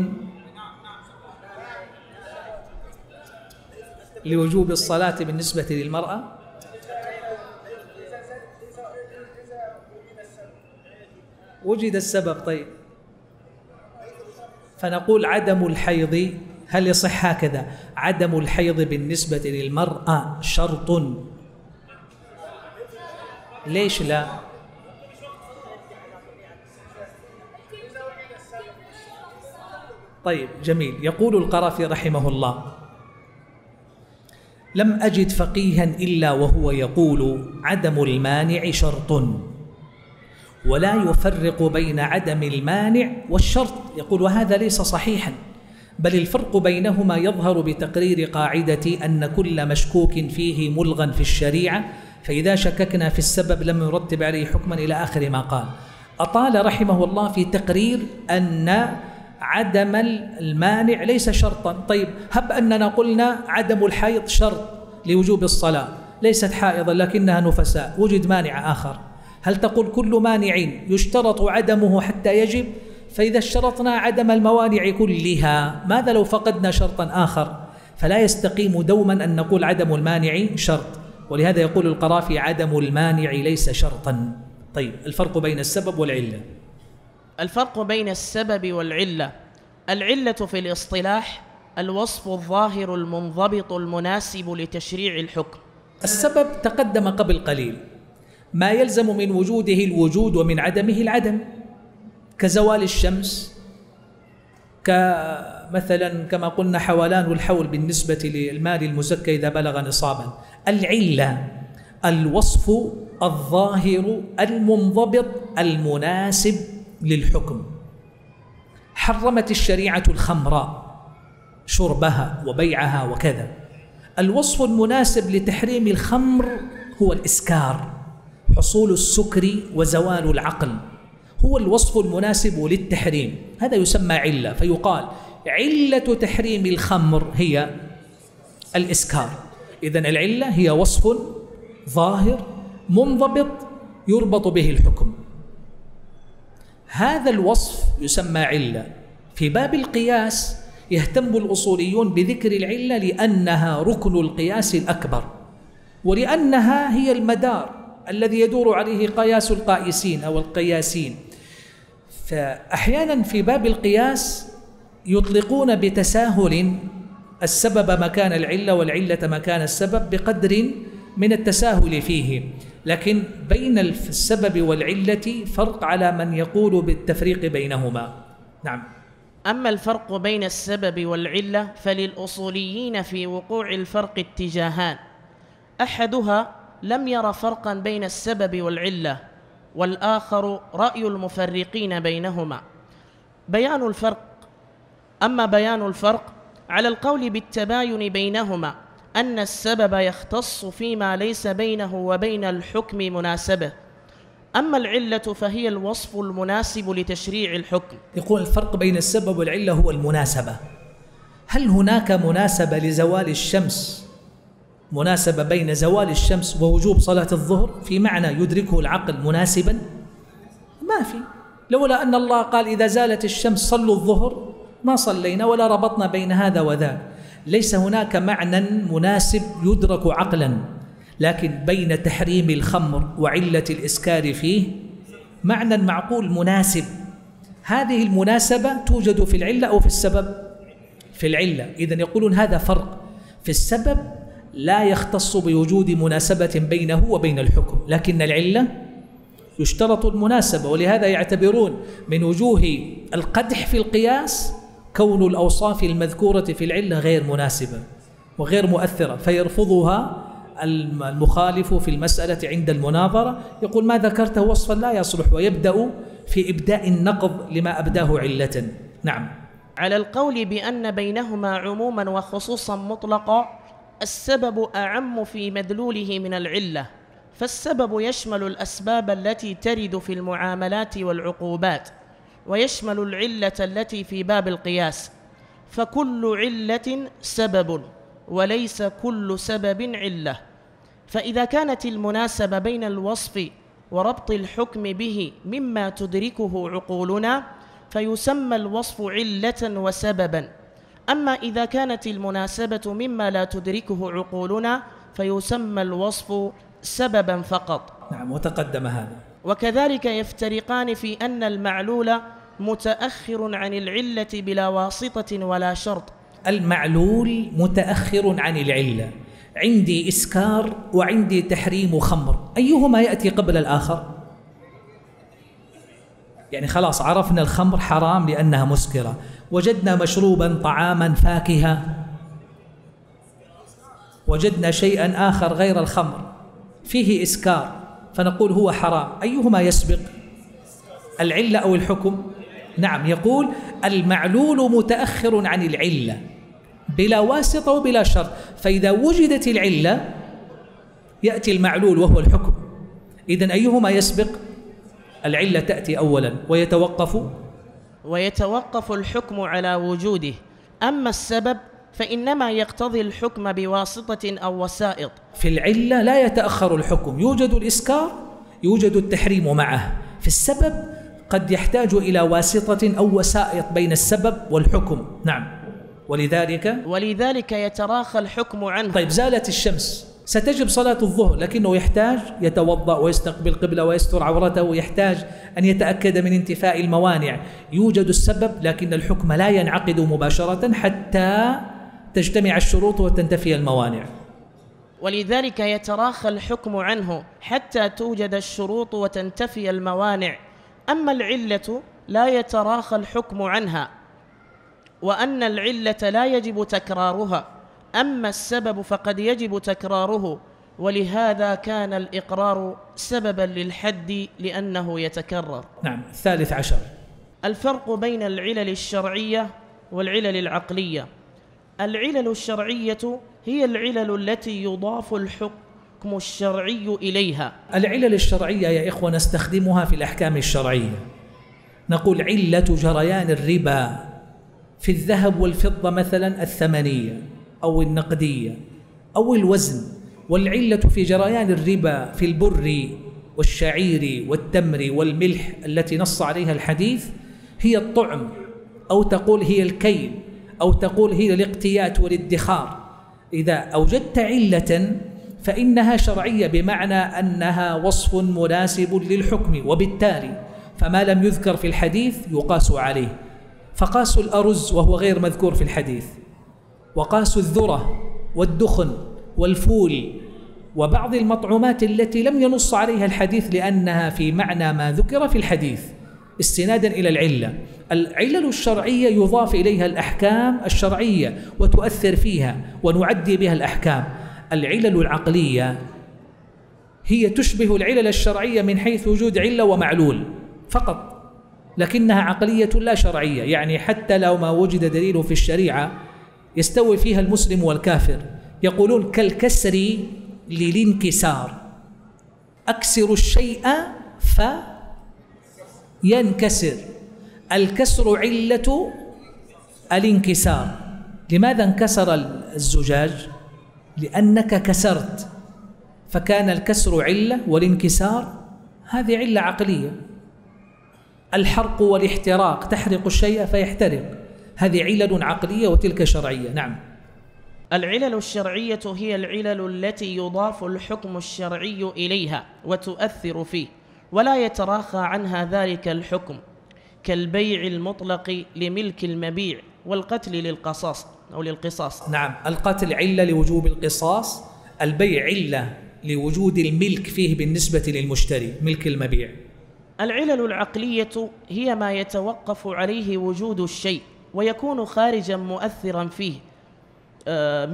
لوجوب الصلاة بالنسبة للمرأة؟ وجد السبب. طيب، فنقول عدم الحيض، هل يصح هكذا؟ عدم الحيض بالنسبة للمرأة شرط. ليش لا؟ طيب، جميل. يقول القرافي رحمه الله: لم أجد فقيها إلا وهو يقول عدم المانع شرط، ولا يفرق بين عدم المانع والشرط. يقول وهذا ليس صحيحا، بل الفرق بينهما يظهر بتقرير قاعدة أن كل مشكوك فيه ملغا في الشريعة، فإذا شككنا في السبب لم نرتب عليه حكما إلى آخر ما قال. أطال رحمه الله في تقرير أن عدم المانع ليس شرطا. طيب، هب أننا قلنا عدم الحيض شرط لوجوب الصلاة، ليست حائضا لكنها نفساء، وجد مانع آخر، هل تقول كل مانع يشترط عدمه حتى يجب؟ فإذا اشترطنا عدم الموانع كلها، ماذا لو فقدنا شرطا آخر؟ فلا يستقيم دوما أن نقول عدم المانع شرط، ولهذا يقول القرافي عدم المانع ليس شرطا. طيب، الفرق بين السبب والعلة. الفرق بين السبب والعلة. العلة في الاصطلاح الوصف الظاهر المنضبط المناسب لتشريع الحكم. السبب تقدم قبل قليل، ما يلزم من وجوده الوجود ومن عدمه العدم، كزوال الشمس، كمثلا كما قلنا حولان الحول بالنسبة للمال المزكى إذا بلغ نصابا. العلة الوصف الظاهر المنضبط المناسب للحكم. حرمت الشريعة الخمر، شربها وبيعها وكذا، الوصف المناسب لتحريم الخمر هو الإسكار، حصول السكر وزوال العقل، هو الوصف المناسب للتحريم، هذا يسمى علة. فيقال علة تحريم الخمر هي الإسكار. إذن العلة هي وصف ظاهر منضبط يربط به الحكم، هذا الوصف يسمى علة. في باب القياس يهتم الأصوليون بذكر العلة لأنها ركن القياس الأكبر، ولأنها هي المدار الذي يدور عليه قياس القائسين أو القياسين. فأحيانا في باب القياس يطلقون بتساهل السبب مكان العلة والعلة مكان السبب بقدر من التساهل فيه، لكن بين السبب والعلة فرق على من يقول بالتفريق بينهما. نعم. أما الفرق بين السبب والعلة فللأصوليين في وقوع الفرق اتجاهان، أحدها لم يرى فرقا بين السبب والعلة، والآخر رأي المفرقين بينهما. بيان الفرق. أما بيان الفرق على القول بالتباين بينهما، أن السبب يختص فيما ليس بينه وبين الحكم مناسبة، أما العلة فهي الوصف المناسب لتشريع الحكم. يقول الفرق بين السبب والعلة هو المناسبة. هل هناك مناسبة لزوال الشمس؟ مناسبة بين زوال الشمس ووجوب صلاة الظهر في معنى يدركه العقل مناسبا؟ ما في. لولا أن الله قال إذا زالت الشمس صلوا الظهر ما صلينا ولا ربطنا بين هذا وذاك. ليس هناك معنى مناسب يدرك عقلا. لكن بين تحريم الخمر وعلة الإسكار فيه معنى معقول مناسب. هذه المناسبة توجد في العلة أو في السبب؟ في العلة. إذن يقولون هذا فرق. في السبب لا يختص بوجود مناسبة بينه وبين الحكم، لكن العلة يشترط المناسبة. ولهذا يعتبرون من وجوه القدح في القياس كون الأوصاف المذكورة في العلة غير مناسبة وغير مؤثرة، فيرفضها المخالف في المسألة عند المناظرة، يقول ما ذكرته وصفا لا يصلح، ويبدأ في إبداء النقض لما أبداه علة. نعم. على القول بأن بينهما عموما وخصوصا مطلقا السبب أعم في مدلوله من العلة، فالسبب يشمل الأسباب التي ترد في المعاملات والعقوبات، ويشمل العلة التي في باب القياس، فكل علة سبب وليس كل سبب علة. فإذا كانت المناسبة بين الوصف وربط الحكم به مما تدركه عقولنا فيسمى الوصف علة وسببا، أما إذا كانت المناسبة مما لا تدركه عقولنا فيسمى الوصف سببا فقط. نعم، وتقدم هذا. وكذلك يفترقان في أن المعلول متأخر عن العلة بلا واسطة ولا شرط. المعلول متأخر عن العلة. عندي إسكار وعندي تحريم خمر، أيهما يأتي قبل الآخر؟ يعني خلاص عرفنا الخمر حرام لأنها مسكرة، وجدنا مشروبا طعاما فاكهة، وجدنا شيئا آخر غير الخمر فيه إسكار فنقول هو حرام، أيهما يسبق؟ العلة أو الحكم؟ نعم. يقول المعلول متأخر عن العلة بلا واسطة وبلا شرط، فإذا وجدت العلة يأتي المعلول وهو الحكم. إذن أيهما يسبق؟ العلة تأتي أولا ويتوقف الحكم على وجوده. أما السبب فإنما يقتضي الحكم بواسطة أو وسائط. في العلة لا يتأخر الحكم، يوجد الإسكار يوجد التحريم معه. في السبب قد يحتاج إلى واسطة أو وسائط بين السبب والحكم. نعم. ولذلك يتراخى الحكم عنه. طيب، زالت الشمس ستجب صلاة الظهر، لكنه يحتاج يتوضأ ويستقبل قبلة ويستر عورته، ويحتاج أن يتأكد من انتفاء الموانع. يوجد السبب لكن الحكم لا ينعقد مباشرة حتى تجتمع الشروط وتنتفي الموانع. ولذلك يتراخى الحكم عنه حتى توجد الشروط وتنتفي الموانع. أما العلة لا يتراخى الحكم عنها، وأن العلة لا يجب تكرارها، أما السبب فقد يجب تكراره، ولهذا كان الإقرار سببا للحد لأنه يتكرر. نعم. الثالث عشر، الفرق بين العلل الشرعية والعلل العقلية. العلل الشرعية هي العلل التي يضاف الحكم الشرعي إليها. العلل الشرعية يا إخوة نستخدمها في الأحكام الشرعية، نقول علة جريان الربا في الذهب والفضة مثلا الثمنية أو النقدية أو الوزن، والعلة في جريان الربا في البر والشعير والتمر والملح التي نص عليها الحديث هي الطعم، أو تقول هي الكيل، أو تقول هي الاقتيات والادخار. إذا أوجدت علة فإنها شرعية بمعنى أنها وصف مناسب للحكم، وبالتالي فما لم يذكر في الحديث يقاس عليه. فقاس الأرز وهو غير مذكور في الحديث، وقاس الذرة والدخن والفول وبعض المطعومات التي لم ينص عليها الحديث لأنها في معنى ما ذكر في الحديث استنادا إلى العلة. العلل الشرعية يضاف إليها الأحكام الشرعية وتؤثر فيها ونعدي بها الأحكام. العلل العقلية هي تشبه العلل الشرعية من حيث وجود علة ومعلول فقط، لكنها عقلية لا شرعية، يعني حتى لو ما وجد دليل في الشريعة يستوي فيها المسلم والكافر. يقولون كالكسر للانكسار، أكسر الشيء فينكسر. الكسر علة الانكسار. لماذا انكسر الزجاج؟ لأنك كسرت، فكان الكسر علة والانكسار هذه علة عقلية. الحرق والاحتراق، تحرق الشيء فيحترق، هذه علل عقلية وتلك شرعية. نعم. العلل الشرعية هي العلل التي يضاف الحكم الشرعي إليها وتؤثر فيه ولا يتراخى عنها ذلك الحكم، كالبيع المطلق لملك المبيع والقتل للقصاص أو للقصاص. نعم، القتل علة لوجوب القصاص، البيع علة لوجود الملك فيه بالنسبة للمشتري، ملك المبيع. العلل العقلية هي ما يتوقف عليه وجود الشيء ويكون خارجا مؤثرا فيه،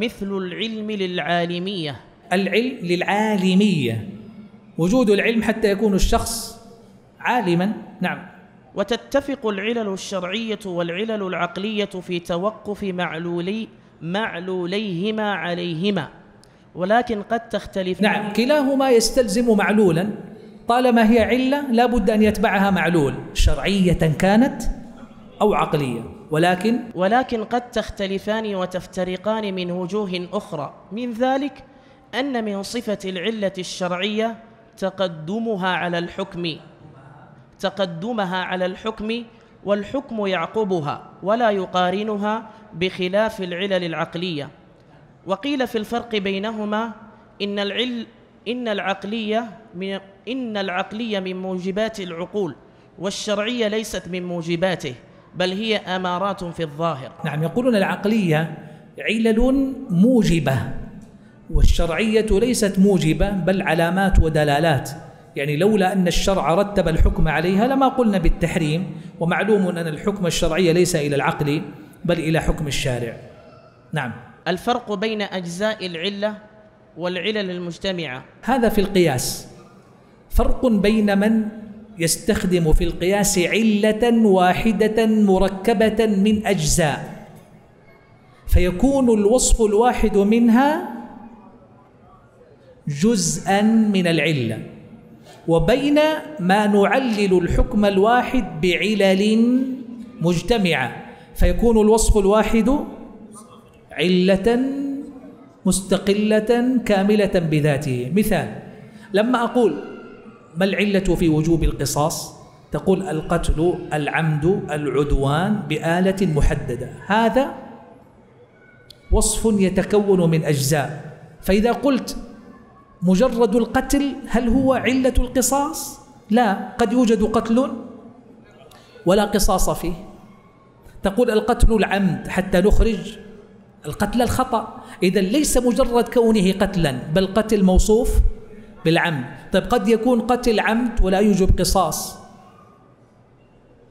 مثل العلم للعالمية. العلم للعالمية، وجود العلم حتى يكون الشخص عالما. نعم. وتتفق العلل الشرعية والعلل العقلية في توقف معلوليهما عليهما، ولكن قد تختلف. نعم، كلاهما يستلزم معلولا، طالما هي علة لا بد أن يتبعها معلول شرعية كانت أو عقلية، ولكن قد تختلفان وتفترقان من وجوه أخرى. من ذلك أن من صفة العلة الشرعية تقدمها على الحكم والحكم يعقبها ولا يقارنها، بخلاف العلل العقلية. وقيل في الفرق بينهما إن العقلية من موجبات العقول، والشرعية ليست من موجباته بل هي أمارات في الظاهر. نعم، يقولون العقلية علل موجبة والشرعية ليست موجبة بل علامات ودلالات، يعني لولا أن الشرع رتب الحكم عليها لما قلنا بالتحريم، ومعلوم أن الحكم الشرعي ليس إلى العقل بل إلى حكم الشارع. نعم. الفرق بين أجزاء العلة والعلل المجتمعة، هذا في القياس فرق بين من يستخدم في القياس علة واحدة مركبة من أجزاء فيكون الوصف الواحد منها جزءا من العلة، وبين ما نعلل الحكم الواحد بعلل مجتمعة فيكون الوصف الواحد علة مستقلة كاملة بذاته. مثال، لما أقول ما العلة في وجوب القصاص، تقول القتل العمد العدوان بآلة محددة، هذا وصف يتكون من أجزاء. فإذا قلت مجرد القتل هل هو علة القصاص؟ لا، قد يوجد قتل ولا قصاص فيه. تقول القتل العمد حتى نخرج القتل الخطأ، إذا ليس مجرد كونه قتلا بل قتل موصوف بالعمد. طيب قد يكون قتل عمد ولا يوجب قصاص،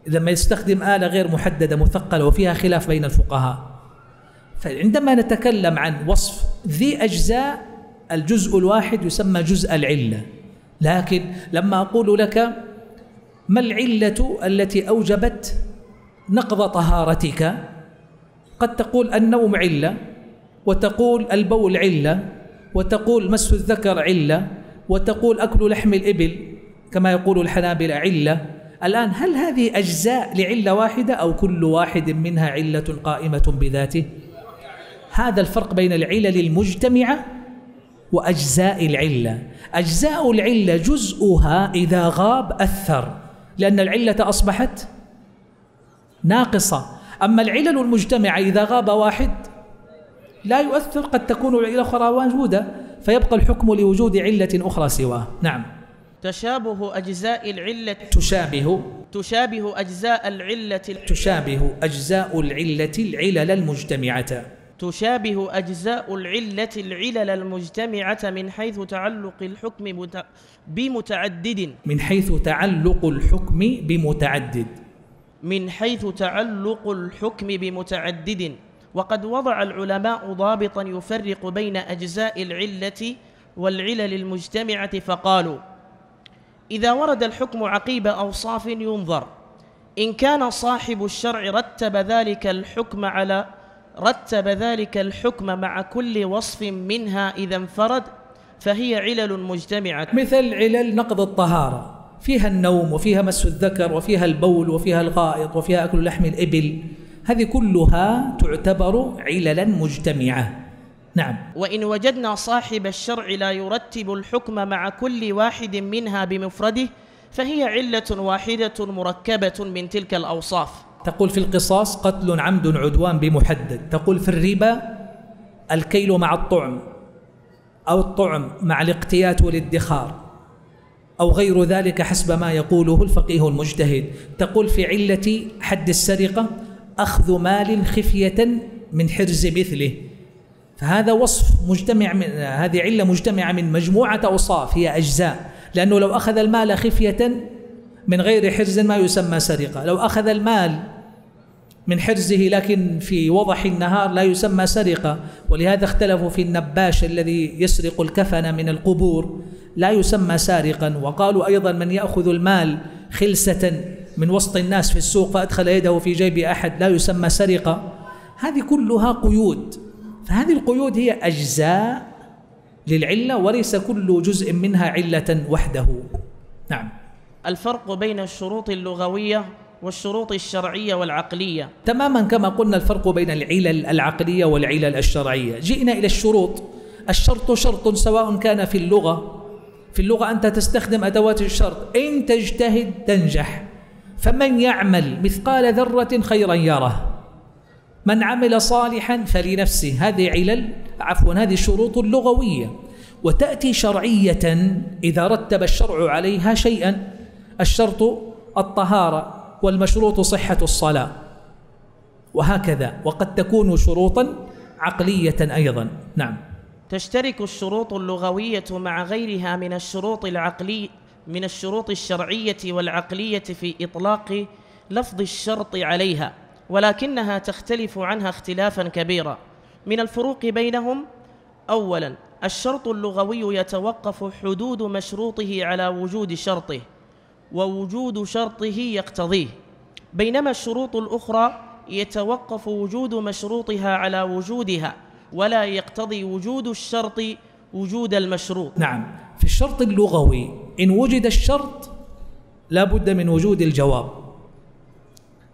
إذا ما يستخدم آلة غير محددة مثقلة، وفيها خلاف بين الفقهاء. فعندما نتكلم عن وصف ذي أجزاء، الجزء الواحد يسمى جزء العلة. لكن لما أقول لك ما العلة التي أوجبت نقض طهارتك، قد تقول النوم علة، وتقول البول علة، وتقول مس الذكر علة، وتقول أكل لحم الإبل كما يقول الحنابلة علة. الآن هل هذه أجزاء لعلة واحدة أو كل واحد منها علة قائمة بذاته؟ هذا الفرق بين العلل المجتمعة وأجزاء العلة. أجزاء العلة جزءها إذا غاب أثر، لأن العلة أصبحت ناقصة. أما العلل المجتمعة إذا غاب واحد لا يؤثر، قد تكون العلة الأخرى موجودة فيبقى الحكم لوجود علة أخرى سواه. نعم. تشابه أجزاء العلة العلل المجتمعة تشابه أجزاء العلة العلل المجتمعة من حيث تعلق الحكم بمتعدد وقد وضع العلماء ضابطا يفرق بين أجزاء العلة والعلل المجتمعة فقالوا: إذا ورد الحكم عقيب أوصاف ينظر إن كان صاحب الشرع رتب ذلك الحكم مع كل وصف منها إذا انفرد فهي علل مجتمعة، مثل علل نقض الطهارة فيها النوم وفيها مس الذكر وفيها البول وفيها الغائط وفيها أكل لحم الإبل، هذه كلها تعتبر عللا مجتمعة. نعم. وإن وجدنا صاحب الشرع لا يرتب الحكم مع كل واحد منها بمفرده فهي علة واحدة مركبة من تلك الأوصاف. تقول في القصاص: قتل عمد عدوان بمحدد. تقول في الربا: الكيل مع الطعم أو الطعم مع الاقتيات والادخار أو غير ذلك حسب ما يقوله الفقيه المجتهد. تقول في علة حد السرقة: أخذ مال خفية من حرز مثله. فهذا وصف مجتمع من هذه علة مجتمعة من مجموعة أوصاف، هي أجزاء، لأنه لو أخذ المال خفية من غير حرز ما يسمى سرقة، لو أخذ المال من حرزه لكن في وضح النهار لا يسمى سرقة، ولهذا اختلفوا في النباش الذي يسرق الكفن من القبور لا يسمى سارقا، وقالوا أيضا من يأخذ المال خلسة من وسط الناس في السوق فأدخل يده في جيب أحد لا يسمى سرقة. هذه كلها قيود، فهذه القيود هي أجزاء للعلة وليس كل جزء منها علة وحده. نعم. الفرق بين الشروط اللغوية والشروط الشرعية والعقلية. تماما كما قلنا الفرق بين العلل العقلية والعلل الشرعية. جئنا إلى الشروط. الشرط شرط سواء كان في اللغة، أنت تستخدم أدوات الشرط: إن تجتهد تنجح، فمن يعمل مثقال ذرة خيرا يره، من عمل صالحا فلنفسه. هذه هذه الشروط اللغوية. وتأتي شرعية إذا رتب الشرع عليها شيئا. الشرط الطهارة، والمشروط صحة الصلاة، وهكذا، وقد تكون شروطا عقلية أيضا. نعم. تشترك الشروط اللغوية مع غيرها من الشروط العقلية من الشروط الشرعية والعقلية في إطلاق لفظ الشرط عليها، ولكنها تختلف عنها اختلافا كبيرا. من الفروق بينهم: أولا، الشرط اللغوي يتوقف حدود مشروطه على وجود شرطه، ووجود شرطه يقتضيه، بينما الشروط الأخرى يتوقف وجود مشروطها على وجودها، ولا يقتضي وجود الشرط وجود المشروط. نعم. في الشرط اللغوي إن وجد الشرط لا بد من وجود الجواب،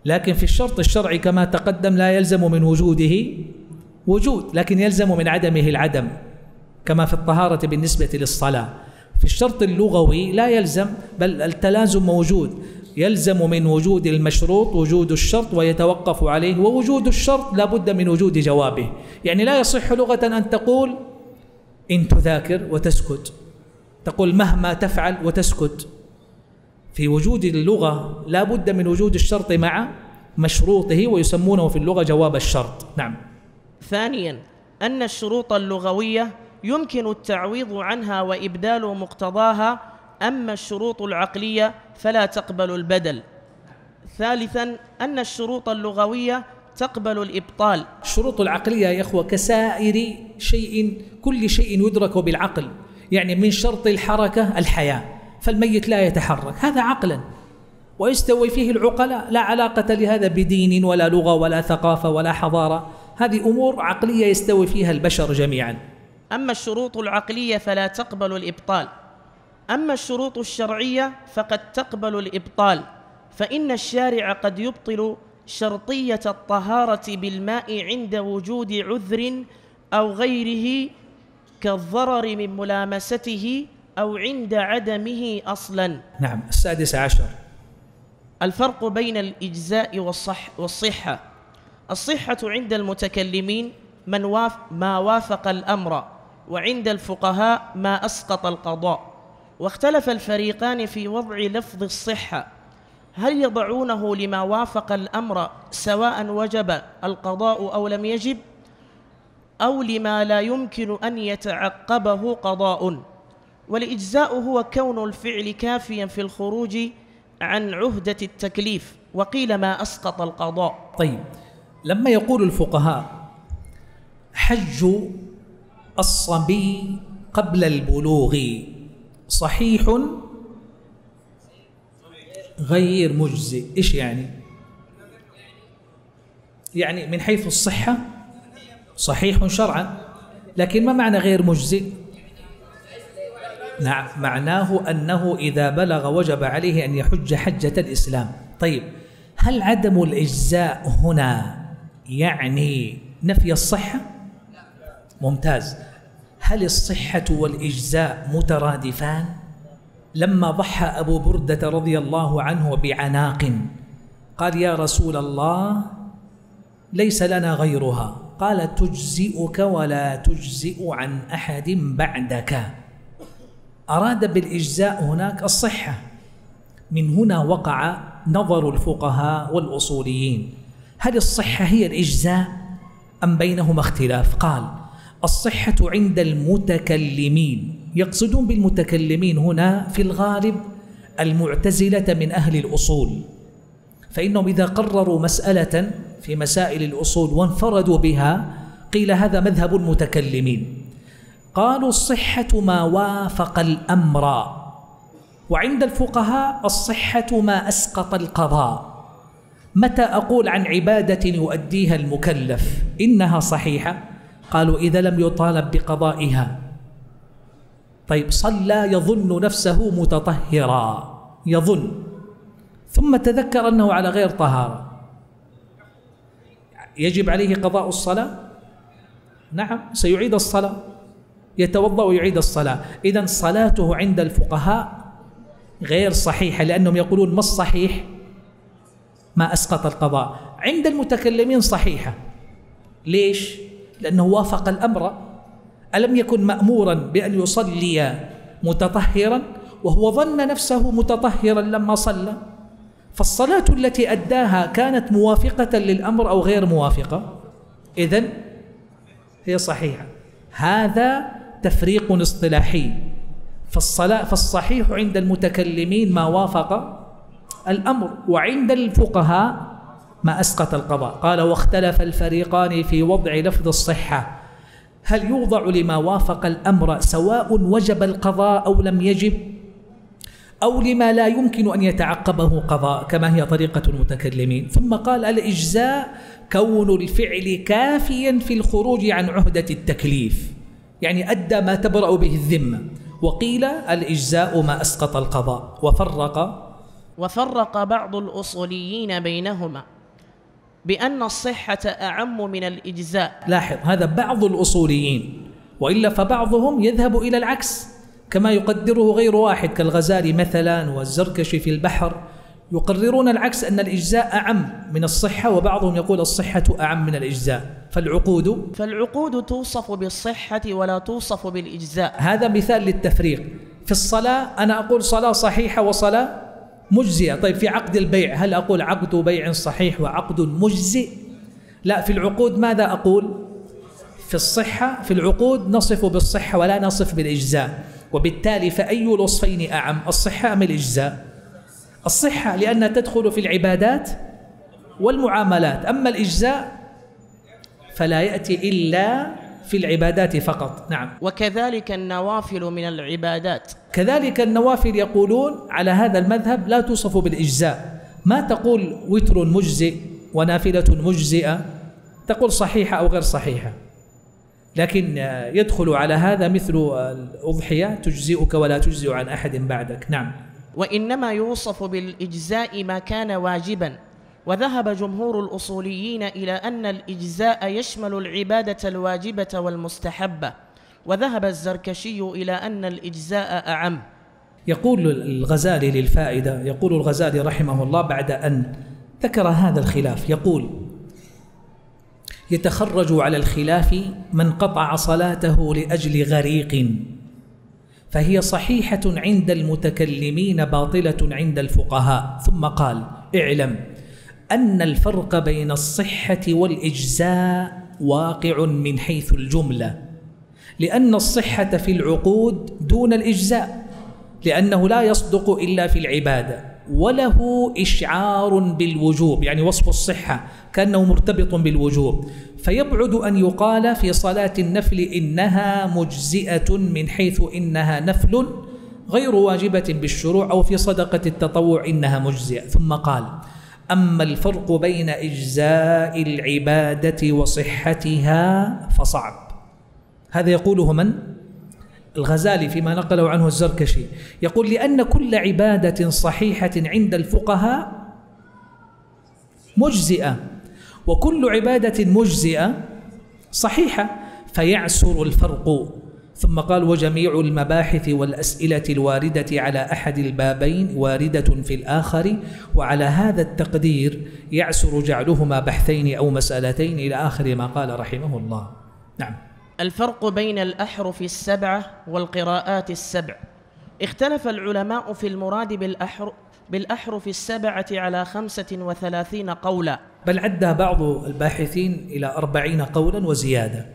لكن في الشرط الشرعي كما تقدم لا يلزم من وجوده وجود، لكن يلزم من عدمه العدم، كما في الطهارة بالنسبة للصلاة. في الشرط اللغوي لا يلزم، بل التلازم موجود، يلزم من وجود المشروط وجود الشرط ويتوقف عليه، ووجود الشرط لا بد من وجود جوابه. يعني لا يصح لغة أن تقول إن تذاكر وتسكت، تقول مهما تفعل وتسكت. في وجود اللغة لا بد من وجود الشرط مع مشروطه، ويسمونه في اللغة جواب الشرط. نعم. ثانيا، أن الشروط اللغوية يمكن التعويض عنها وإبدال مقتضاها، أما الشروط العقلية فلا تقبل البدل. ثالثا، أن الشروط اللغوية تقبل الإبطال. الشروط العقلية يا إخوة كسائر شيء، كل شيء يدرك بالعقل. يعني من شرط الحركة الحياة، فالميت لا يتحرك، هذا عقلا ويستوي فيه العقلاء، لا علاقة لهذا بدين ولا لغة ولا ثقافة ولا حضارة، هذه أمور عقلية يستوي فيها البشر جميعا. أما الشروط العقلية فلا تقبل الإبطال، أما الشروط الشرعية فقد تقبل الإبطال، فإن الشارع قد يبطل شرطية الطهارة بالماء عند وجود عذر أو غيره كالضرر من ملامسته أو عند عدمه أصلا. نعم. السادس عشر، الفرق بين الإجزاء والصحة. الصحة عند المتكلمين ما وافق الأمر، وعند الفقهاء ما أسقط القضاء. واختلف الفريقان في وضع لفظ الصحة، هل يضعونه لما وافق الأمر سواء وجب القضاء أو لم يجب، أو لما لا يمكن أن يتعقبه قضاء. والإجزاء هو كون الفعل كافيا في الخروج عن عهدة التكليف، وقيل ما أسقط القضاء. طيب، لما يقول الفقهاء حج الصبي قبل البلوغ صحيح غير مجزئ، إيش يعني؟ يعني من حيث الصحة صحيح شرعا، لكن ما معنى غير مجزئ؟ نعم، معناه أنه إذا بلغ وجب عليه أن يحج حجة الإسلام. طيب، هل عدم الإجزاء هنا يعني نفي الصحة؟ ممتاز. هل الصحة والإجزاء مترادفان؟ لما ضحى أبو بردة رضي الله عنه بعناق قال يا رسول الله ليس لنا غيرها، قال تجزئك ولا تجزئ عن أحد بعدك. أراد بالإجزاء هناك الصحة. من هنا وقع نظر الفقهاء والأصوليين، هل الصحة هي الإجزاء أم بينهما اختلاف؟ قال الصحة عند المتكلمين، يقصدون بالمتكلمين هنا في الغالب المعتزلة من أهل الأصول، فإنهم إذا قرروا مسألة في مسائل الأصول وانفردوا بها قيل هذا مذهب المتكلمين. قالوا الصحة ما وافق الأمر، وعند الفقهاء الصحة ما أسقط القضاء. متى أقول عن عبادة يؤديها المكلف إنها صحيحة؟ قالوا إذا لم يطالب بقضائها. طيب، صلى يظن نفسه متطهرا، يظن، ثم تذكر أنه على غير طهارة، يجب عليه قضاء الصلاة؟ نعم، سيعيد الصلاة، يتوضأ ويعيد الصلاة. إذن صلاته عند الفقهاء غير صحيحة، لأنهم يقولون ما الصحيح؟ ما أسقط القضاء. عند المتكلمين صحيحة، ليش؟ لأنه وافق الأمر، ألم يكن مأمورا بأن يصلي متطهرا وهو ظن نفسه متطهرا لما صلى؟ فالصلاة التي أداها كانت موافقة للأمر أو غير موافقة؟ إذن هي صحيحة. هذا تفريق اصطلاحي. فالصحيح عند المتكلمين ما وافق الأمر، وعند الفقهاء ما أسقط القضاء. قال واختلف الفريقان في وضع لفظ الصحة، هل يوضع لما وافق الأمر سواء وجب القضاء أو لم يجب، أو لما لا يمكن أن يتعقبه قضاء كما هي طريقة المتكلمين. ثم قال الإجزاء كون الفعل كافيا في الخروج عن عهدة التكليف، يعني أدى ما تبرأ به الذمة. وقيل الإجزاء ما أسقط القضاء. وفرق بعض الأصوليين بينهما بأن الصحة أعم من الإجزاء. لاحظ، هذا بعض الأصوليين، وإلا فبعضهم يذهب إلى العكس كما يقدره غير واحد كالغزالي مثلا والزركشي في البحر، يقررون العكس أن الإجزاء أعم من الصحة، وبعضهم يقول الصحة أعم من الإجزاء. فالعقود توصف بالصحة ولا توصف بالإجزاء. هذا مثال للتفريق. في الصلاة أنا أقول صلاة صحيحة وصلاة مجزئة. طيب، في عقد البيع هل أقول عقد بيع صحيح وعقد مجزئ؟ لا، في العقود ماذا أقول؟ في الصحة، في العقود نصف بالصحة ولا نصف بالإجزاء. وبالتالي فأي الوصفين أعم، الصحة أم الإجزاء؟ الصحة، لأنها تدخل في العبادات والمعاملات. أما الإجزاء فلا يأتي إلا في العبادات فقط. نعم، وكذلك النوافل من العبادات. كذلك النوافل يقولون على هذا المذهب لا توصف بالإجزاء. ما تقول وتر مجزئ ونافلة مجزئة، تقول صحيحة أو غير صحيحة. لكن يدخل على هذا مثل الأضحية تجزئك ولا تجزئ عن أحد بعدك. نعم، وإنما يوصف بالإجزاء ما كان واجبا. وذهب جمهور الأصوليين إلى أن الإجزاء يشمل العبادة الواجبة والمستحبة، وذهب الزركشي إلى أن الإجزاء أعم. يقول الغزالي للفائدة، يقول الغزالي رحمه الله بعد أن ذكر هذا الخلاف، يقول يتخرج على الخلاف من قطع صلاته لأجل غريق، فهي صحيحة عند المتكلمين باطلة عند الفقهاء. ثم قال اعلم أن الفرق بين الصحة والإجزاء واقع من حيث الجملة، لأن الصحة في العقود دون الإجزاء، لأنه لا يصدق إلا في العبادة، وله إشعار بالوجوب، يعني وصف الصحة كأنه مرتبط بالوجوب، فيبعد أن يقال في صلاة النفل إنها مجزئة من حيث إنها نفل غير واجبة بالشروع، أو في صدقة التطوع إنها مجزئة. ثم قال: أما الفرق بين إجزاء العبادة وصحتها فصعب. هذا يقوله من؟ الغزالي فيما نقله عنه الزركشي، يقول: لأن كل عبادة صحيحة عند الفقهاء مجزئة، وكل عبادة مجزئة صحيحة، فيعسر الفرق. ثم قال: وجميع المباحث والأسئلة الواردة على أحد البابين واردة في الآخر، وعلى هذا التقدير يعسر جعلهما بحثين أو مسألتين، إلى آخر ما قال رحمه الله. نعم. الفرق بين الأحرف السبعة والقراءات السبع. اختلف العلماء في المراد بالأحرف السبعة على 35 قولا، بل عدى بعض الباحثين إلى 40 قولا وزيادة.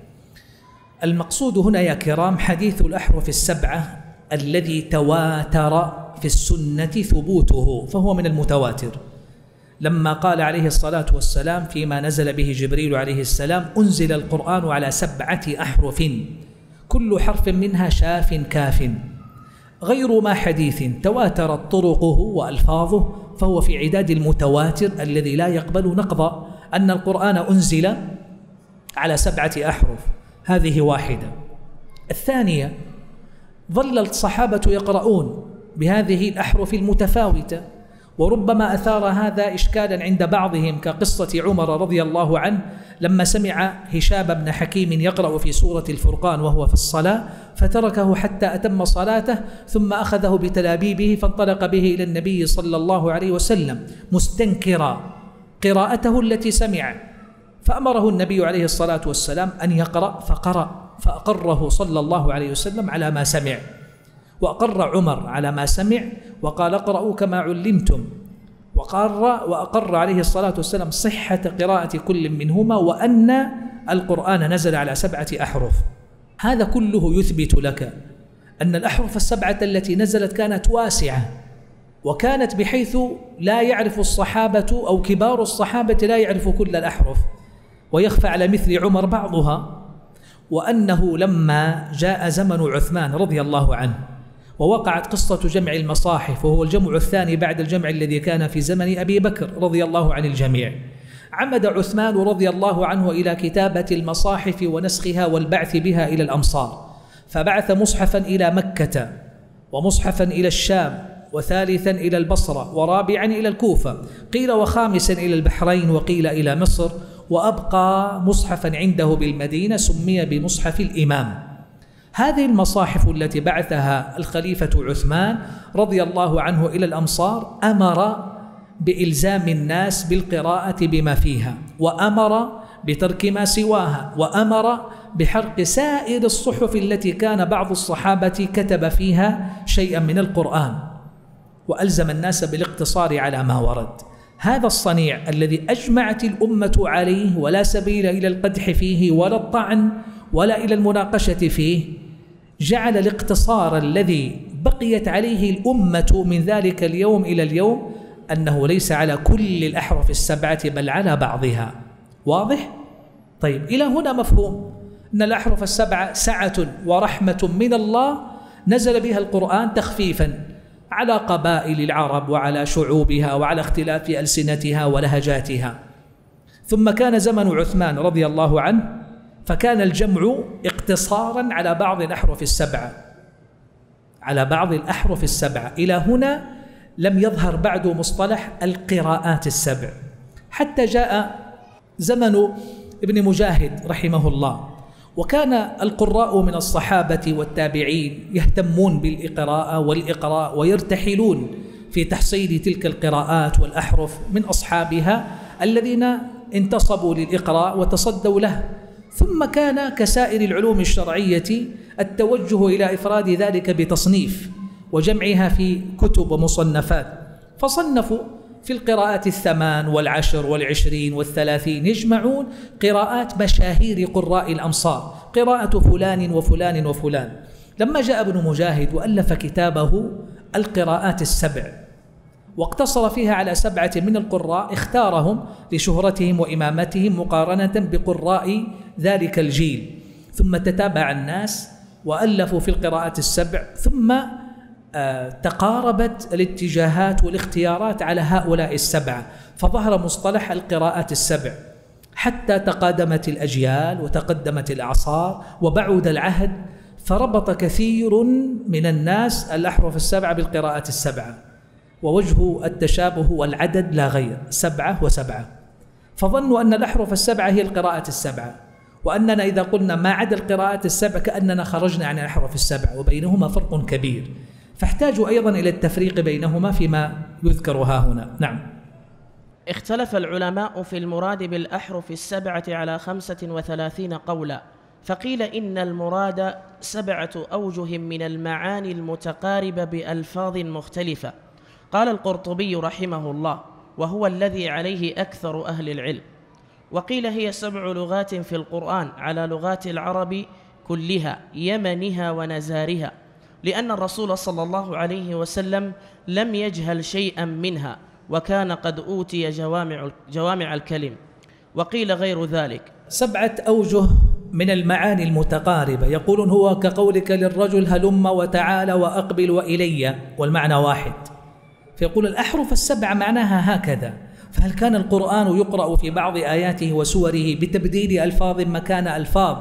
المقصود هنا يا كرام حديث الأحرف السبعة الذي تواتر في السنة ثبوته، فهو من المتواتر، لما قال عليه الصلاة والسلام فيما نزل به جبريل عليه السلام: أنزل القرآن على 7 أحرف، كل حرف منها شاف كاف، غير ما حديث تواترت طرقه وألفاظه، فهو في عداد المتواتر الذي لا يقبل نقض. أن القرآن أنزل على 7 أحرف، هذه واحدة. الثانية: ظل الصحابة يقرؤون بهذه الأحرف المتفاوتة، وربما أثار هذا إشكالا عند بعضهم، كقصة عمر رضي الله عنه لما سمع هشام بن حكيم يقرأ في سورة الفرقان وهو في الصلاة، فتركه حتى أتم صلاته، ثم أخذه بتلابيبه فانطلق به إلى النبي صلى الله عليه وسلم مستنكرا قراءته التي سمع، فأمره النبي عليه الصلاة والسلام أن يقرأ، فقرأ، فأقره صلى الله عليه وسلم على ما سمع، وأقر عمر على ما سمع، وقال: اقرأوا كما علمتم، وأقر عليه الصلاة والسلام صحة قراءة كل منهما، وأن القرآن نزل على 7 أحرف. هذا كله يثبت لك أن الأحرف السبعة التي نزلت كانت واسعة، وكانت بحيث لا يعرف الصحابة أو كبار الصحابة لا يعرف كل الأحرف، ويخفى على مثل عمر بعضها، وأنه لما جاء زمن عثمان رضي الله عنه ووقعت قصة جمع المصاحف، وهو الجمع الثاني بعد الجمع الذي كان في زمن أبي بكر رضي الله عن الجميع، عمد عثمان رضي الله عنه إلى كتابة المصاحف ونسخها والبعث بها إلى الأمصار، فبعث مصحفا إلى مكة، ومصحفا إلى الشام، وثالثا إلى البصرة، ورابعا إلى الكوفة، قيل وخامسا إلى البحرين، وقيل إلى مصر، وأبقى مصحفا عنده بالمدينة سمي بمصحف الإمام. هذه المصاحف التي بعثها الخليفة عثمان رضي الله عنه إلى الأمصار أمر بإلزام الناس بالقراءة بما فيها، وأمر بترك ما سواها، وأمر بحرق سائر الصحف التي كان بعض الصحابة كتب فيها شيئا من القرآن، وألزم الناس بالاقتصار على ما ورد. هذا الصنيع الذي أجمعت الأمة عليه، ولا سبيل إلى القدح فيه ولا الطعن ولا إلى المناقشة فيه، جعل الاقتصار الذي بقيت عليه الأمة من ذلك اليوم إلى اليوم أنه ليس على كل الأحرف السبعة بل على بعضها. واضح؟ طيب، إلى هنا مفهوم أن الأحرف السبعة سعة ورحمة من الله نزل بها القرآن تخفيفاً على قبائل العرب وعلى شعوبها وعلى اختلاف ألسنتها ولهجاتها. ثم كان زمن عثمان رضي الله عنه، فكان الجمع اقتصارا على بعض الأحرف السبعة، على بعض الأحرف السبعة. إلى هنا لم يظهر بعد مصطلح القراءات السبع، حتى جاء زمن ابن مجاهد رحمه الله، وكان القراء من الصحابة والتابعين يهتمون بالقراءة والإقراء، ويرتحلون في تحصيل تلك القراءات والأحرف من أصحابها الذين انتصبوا للإقراء وتصدوا له. ثم كان كسائر العلوم الشرعية التوجه إلى إفراد ذلك بتصنيف وجمعها في كتب ومصنفات، فصنفوا في القراءات 8 و10 و20 و30 يجمعون قراءات مشاهير قراء الأمصار، قراءة فلان وفلان وفلان. لما جاء ابن مجاهد وألف كتابه القراءات 7 واقتصر فيها على 7 من القراء اختارهم لشهرتهم وإمامتهم مقارنة بقراء ذلك الجيل، ثم تتابع الناس وألفوا في القراءات 7، ثم تقاربت الاتجاهات والاختيارات على هؤلاء 7، فظهر مصطلح القراءات 7 حتى تقادمت الأجيال وتقدمت الأعصار وبعد العهد، فربط كثير من الناس الأحرف 7 بالقراءات 7، ووجه التشابه والعدد لا غير 7 و7، فظنوا أن الأحرف 7 هي القراءات 7، وأننا إذا قلنا ما عدا القراءات 7 كأننا خرجنا عن الأحرف 7، وبينهما فرق كبير، فاحتاجوا أيضا إلى التفريق بينهما فيما يذكر هاهنا. نعم. اختلف العلماء في المراد بالأحرف 7 على 35 قولا، فقيل إن المراد 7 أوجه من المعاني المتقاربة بألفاظ مختلفة. قال القرطبي رحمه الله وهو الذي عليه أكثر أهل العلم، وقيل هي 7 لغات في القرآن على لغات العرب كلها يمنها ونزارها، لأن الرسول صلى الله عليه وسلم لم يجهل شيئا منها وكان قد أوتي جوامع الكلم. وقيل غير ذلك. 7 أوجه من المعاني المتقاربة، يقول هو كقولك للرجل هلم وتعالى وأقبل وإلي، والمعنى واحد، فيقول الأحرف 7 معناها هكذا، فهل كان القرآن يقرأ في بعض آياته وسوره بتبديل ألفاظ مكان ألفاظ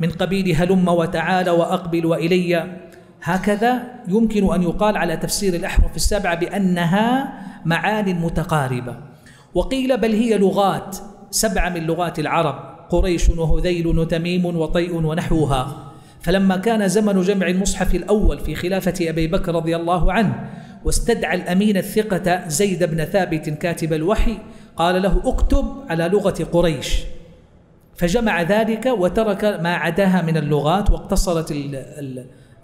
من قبيل هلم وتعالى وأقبل وإلي؟ هكذا يمكن أن يقال على تفسير الأحرف 7 بأنها معان متقاربة. وقيل بل هي لغات، 7 من لغات العرب، قريش وهذيل وتميم وطيء ونحوها، فلما كان زمن جمع المصحف الأول في خلافة أبي بكر رضي الله عنه، واستدعى الأمين الثقة زيد بن ثابت كاتب الوحي، قال له اكتب على لغة قريش، فجمع ذلك وترك ما عداها من اللغات، واقتصرت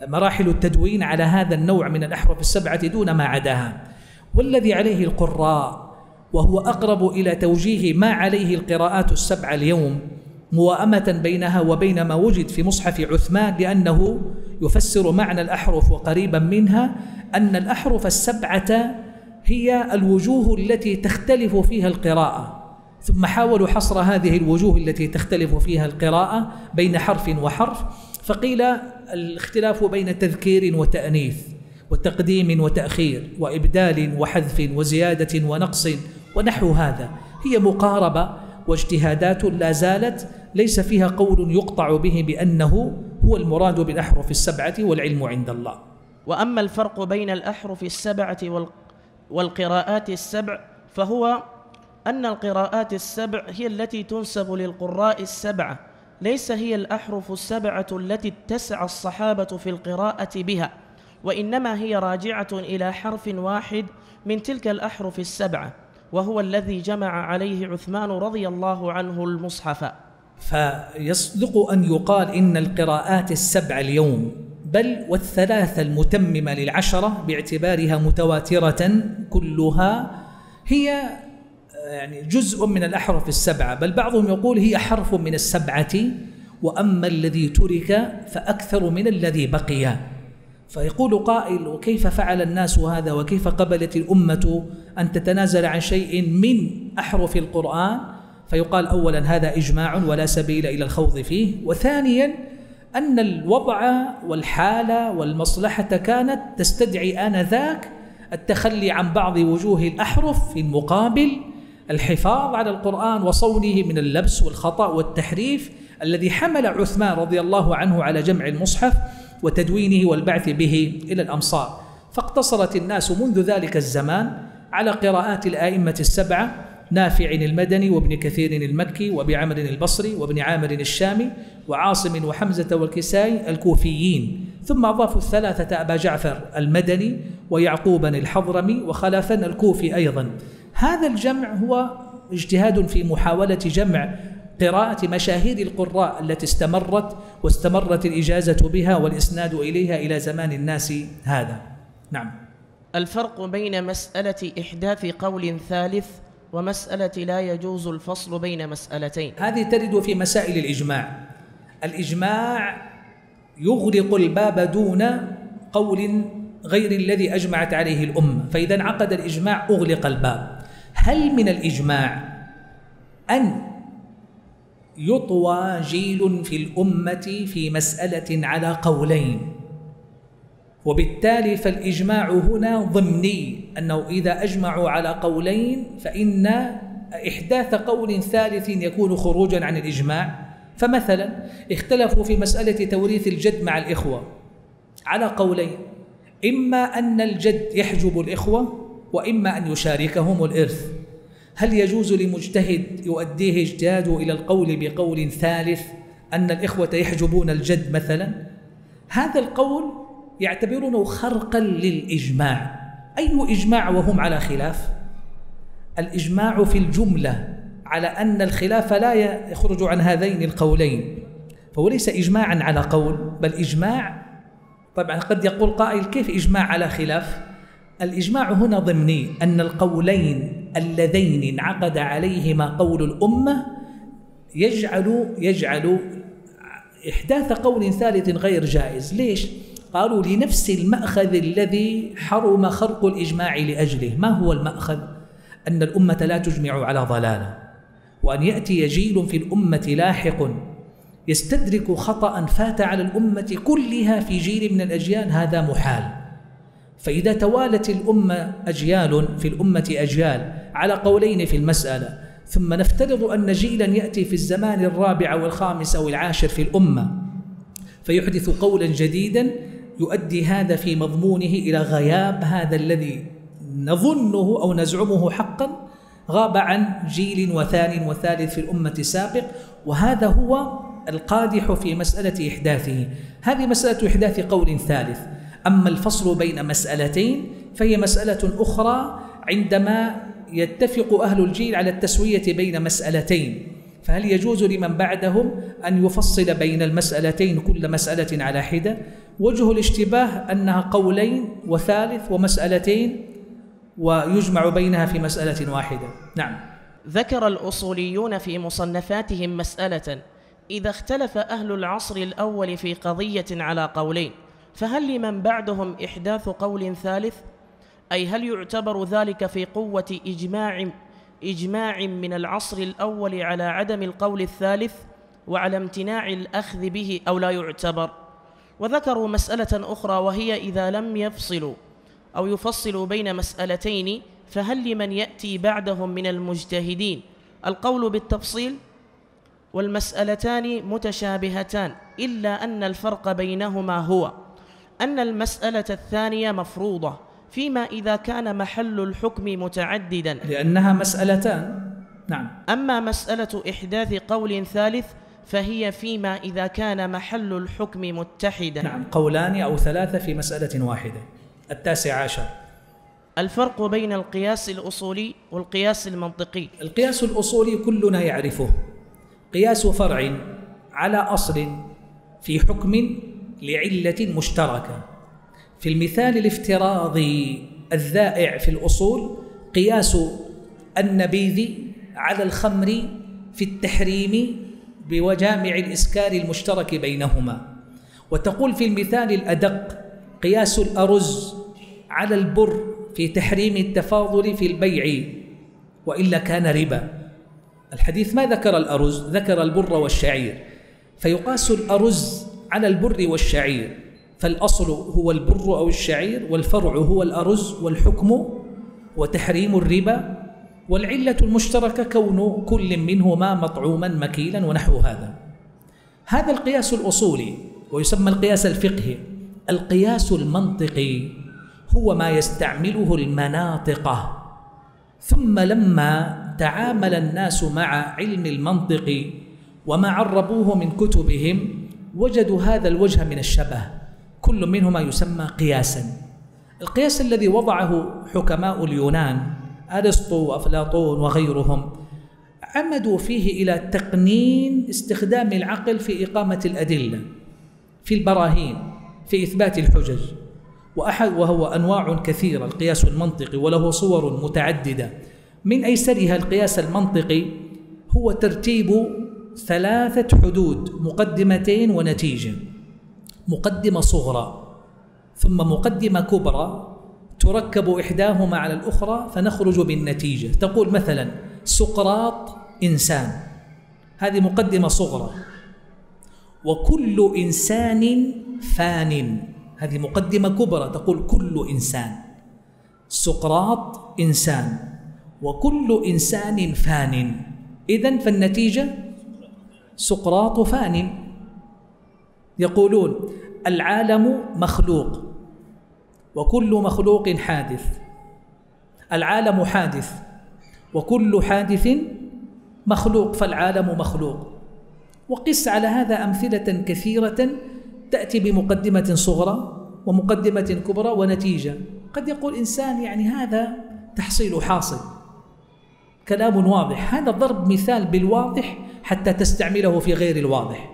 مراحل التدوين على هذا النوع من الأحرف 7 دون ما عداها. والذي عليه القراء وهو أقرب إلى توجيه ما عليه القراءات 7 اليوم، موائمة بينها وبين ما وجد في مصحف عثمان، لأنه يفسر معنى الأحرف وقريبا منها، أن الأحرف 7 هي الوجوه التي تختلف فيها القراءة، ثم حاولوا حصر هذه الوجوه التي تختلف فيها القراءة بين حرف وحرف، فقيل الاختلاف بين تذكير وتأنيث وتقديم وتأخير وإبدال وحذف وزيادة ونقص ونحو هذا، هي مقاربة واجتهادات لا زالت ليس فيها قول يقطع به بأنه هو المراد بالأحرف 7، والعلم عند الله. وأما الفرق بين الأحرف 7 والقراءات 7 فهو أن القراءات 7 هي التي تنسب للقراء 7، ليس هي الأحرف 7 التي اتسع الصحابة في القراءة بها، وإنما هي راجعة إلى حرف واحد من تلك الأحرف 7، وهو الذي جمع عليه عثمان رضي الله عنه المصحف. فيصدق أن يقال إن القراءات 7 اليوم، بل وال3 المتممة لل10 باعتبارها متواترة كلها، هي يعني جزء من الأحرف 7، بل بعضهم يقول هي حرف من 7، وأما الذي ترك فأكثر من الذي بقي. فيقول قائل وكيف فعل الناس هذا، وكيف قبلت الأمة أن تتنازل عن شيء من أحرف القرآن؟ فيقال أولا هذا إجماع ولا سبيل إلى الخوض فيه، وثانيا أن الوضع والحالة والمصلحة كانت تستدعي آنذاك التخلي عن بعض وجوه الأحرف في المقابل الحفاظ على القرآن وصونه من اللبس والخطأ والتحريف الذي حمل عثمان رضي الله عنه على جمع المصحف وتدوينه والبعث به إلى الأمصار. فاقتصرت الناس منذ ذلك الزمان على قراءات الآئمة 7، نافع المدني وابن كثير المكي وبعمر البصري وابن عامر الشامي وعاصم وحمزة والكسائي الكوفيين، ثم أضافوا ال3 أبا جعفر المدني ويعقوبا الحضرمي وخلفا الكوفي أيضا. هذا الجمع هو اجتهاد في محاولة جمع قراءة مشاهير القراء التي استمرت الإجازة بها والإسناد إليها إلى زمان الناس هذا. نعم. الفرق بين مسألة إحداث قول ثالث ومسألة لا يجوز الفصل بين مسألتين. هذه ترد في مسائل الإجماع. الإجماع يغلق الباب دون قول غير الذي أجمعت عليه الأمة، فإذا انعقد الإجماع أغلق الباب. هل من الإجماع أن يطوى جيل في الأمة في مسألة على قولين؟ وبالتالي فالإجماع هنا ضمني، أنه إذا أجمعوا على قولين فإن إحداث قول ثالث يكون خروجا عن الإجماع. فمثلا اختلفوا في مسألة توريث الجد مع الإخوة على قولين، إما أن الجد يحجب الإخوة وإما أن يشاركهم الإرث. هل يجوز لمجتهد يؤديه اجتهاده إلى القول بقول ثالث أن الإخوة يحجبون الجد مثلا؟ هذا القول يعتبرونه خرقا للإجماع. أي إجماع وهم على خلاف؟ الإجماع في الجملة على أن الخلاف لا يخرج عن هذين القولين، فهو ليس إجماعا على قول بل إجماع. طبعا قد يقول قائل كيف إجماع على خلاف؟ الإجماع هنا ضمني، أن القولين اللذين انعقد عليهما قول الأمة يجعل إحداث قول ثالث غير جائز. ليش؟ قالوا لنفس المأخذ الذي حرم خرق الإجماع لأجله. ما هو المأخذ؟ أن الأمة لا تجمع على ضلالة، وأن يأتي جيل في الأمة لاحق يستدرك خطأ فات على الأمة كلها في جيل من الأجيال، هذا محال. فإذا توالت الأمة أجيال في الأمة أجيال على قولين في المسألة، ثم نفترض أن جيلا يأتي في الزمان الرابع والخامس أو العاشر في الأمة فيحدث قولا جديدا، يؤدي هذا في مضمونه إلى غياب هذا الذي نظنه أو نزعمه حقا، غاب عن جيل وثان وثالث في الأمة السابق. وهذا هو القادح في مسألة إحداثه. هذه مسألة إحداث قول ثالث. أما الفصل بين مسألتين فهي مسألة أخرى، عندما يتفق أهل الجيل على التسوية بين مسألتين، فهل يجوز لمن بعدهم أن يفصل بين المسألتين كل مسألة على حدة؟ وجه الاشتباه أنها قولين وثالث ومسألتين ويجمع بينها في مسألة واحدة. نعم. ذكر الأصوليون في مصنفاتهم مسألة إذا اختلف أهل العصر الأول في قضية على قولين فهل لمن بعدهم إحداث قول ثالث؟ أي هل يعتبر ذلك في قوة إجماع من العصر الأول على عدم القول الثالث وعلى امتناع الأخذ به أو لا يعتبر؟ وذكروا مسألة أخرى وهي إذا لم يفصلوا أو يفصلوا بين مسألتين فهل لمن يأتي بعدهم من المجتهدين القول بالتفصيل؟ والمسألتان متشابهتان إلا أن الفرق بينهما هو أن المسألة الثانية مفروضة فيما إذا كان محل الحكم متعددا لأنها مسألتان. نعم. أما مسألة إحداث قول ثالث فهي فيما إذا كان محل الحكم متحدا. نعم، قولان أو ثلاثة في مسألة واحدة. التاسع عشر: الفرق بين القياس الأصولي والقياس المنطقي. القياس الأصولي كلنا يعرفه، قياس فرع على أصل في حكم لعلة مشتركة. في المثال الافتراضي الذائع في الأصول قياس النبيذ على الخمر في التحريم بوجامع الإسكار المشترك بينهما، وتقول في المثال الأدق قياس الأرز على البر في تحريم التفاضل في البيع وإلا كان ربا. الحديث ما ذكر الأرز، ذكر البر والشعير، فيقاس الأرز على البر والشعير، فالأصل هو البر أو الشعير والفرع هو الأرز والحكم وتحريم الربا، والعلة المشتركة كون كل منهما مطعوما مكيلا ونحو هذا. هذا القياس الأصولي ويسمى القياس الفقهي. القياس المنطقي هو ما يستعمله المناطقة، ثم لما تعامل الناس مع علم المنطق وما عربوه من كتبهم وجدوا هذا الوجه من الشبه، كل منهما يسمى قياسا. القياس الذي وضعه حكماء اليونان أرسطو وأفلاطون وغيرهم عمدوا فيه إلى تقنين استخدام العقل في إقامة الأدلة، في البراهين، في إثبات الحجج، وهو أنواع كثيرة القياس المنطقي، وله صور متعددة. من أيسرها القياس المنطقي هو ترتيب ثلاثة حدود، مقدمتين ونتيجة، مقدمة صغرى ثم مقدمة كبرى تركب إحداهما على الأخرى فنخرج بالنتيجة. تقول مثلا سقراط إنسان، هذه مقدمة صغرى. وكل إنسان فان، هذه مقدمة كبرى، تقول كل إنسان. سقراط إنسان وكل إنسان فان، إذن فالنتيجة سقراط فان. يقولون العالم مخلوق وكل مخلوق حادث، العالم حادث وكل حادث مخلوق، فالعالم مخلوق. وقس على هذا أمثلة كثيرة تأتي بمقدمة صغرى ومقدمة كبرى ونتيجة. قد يقول إنسان يعني هذا تحصيل حاصل، كلام واضح، هذا ضرب مثال بالواضح حتى تستعمله في غير الواضح.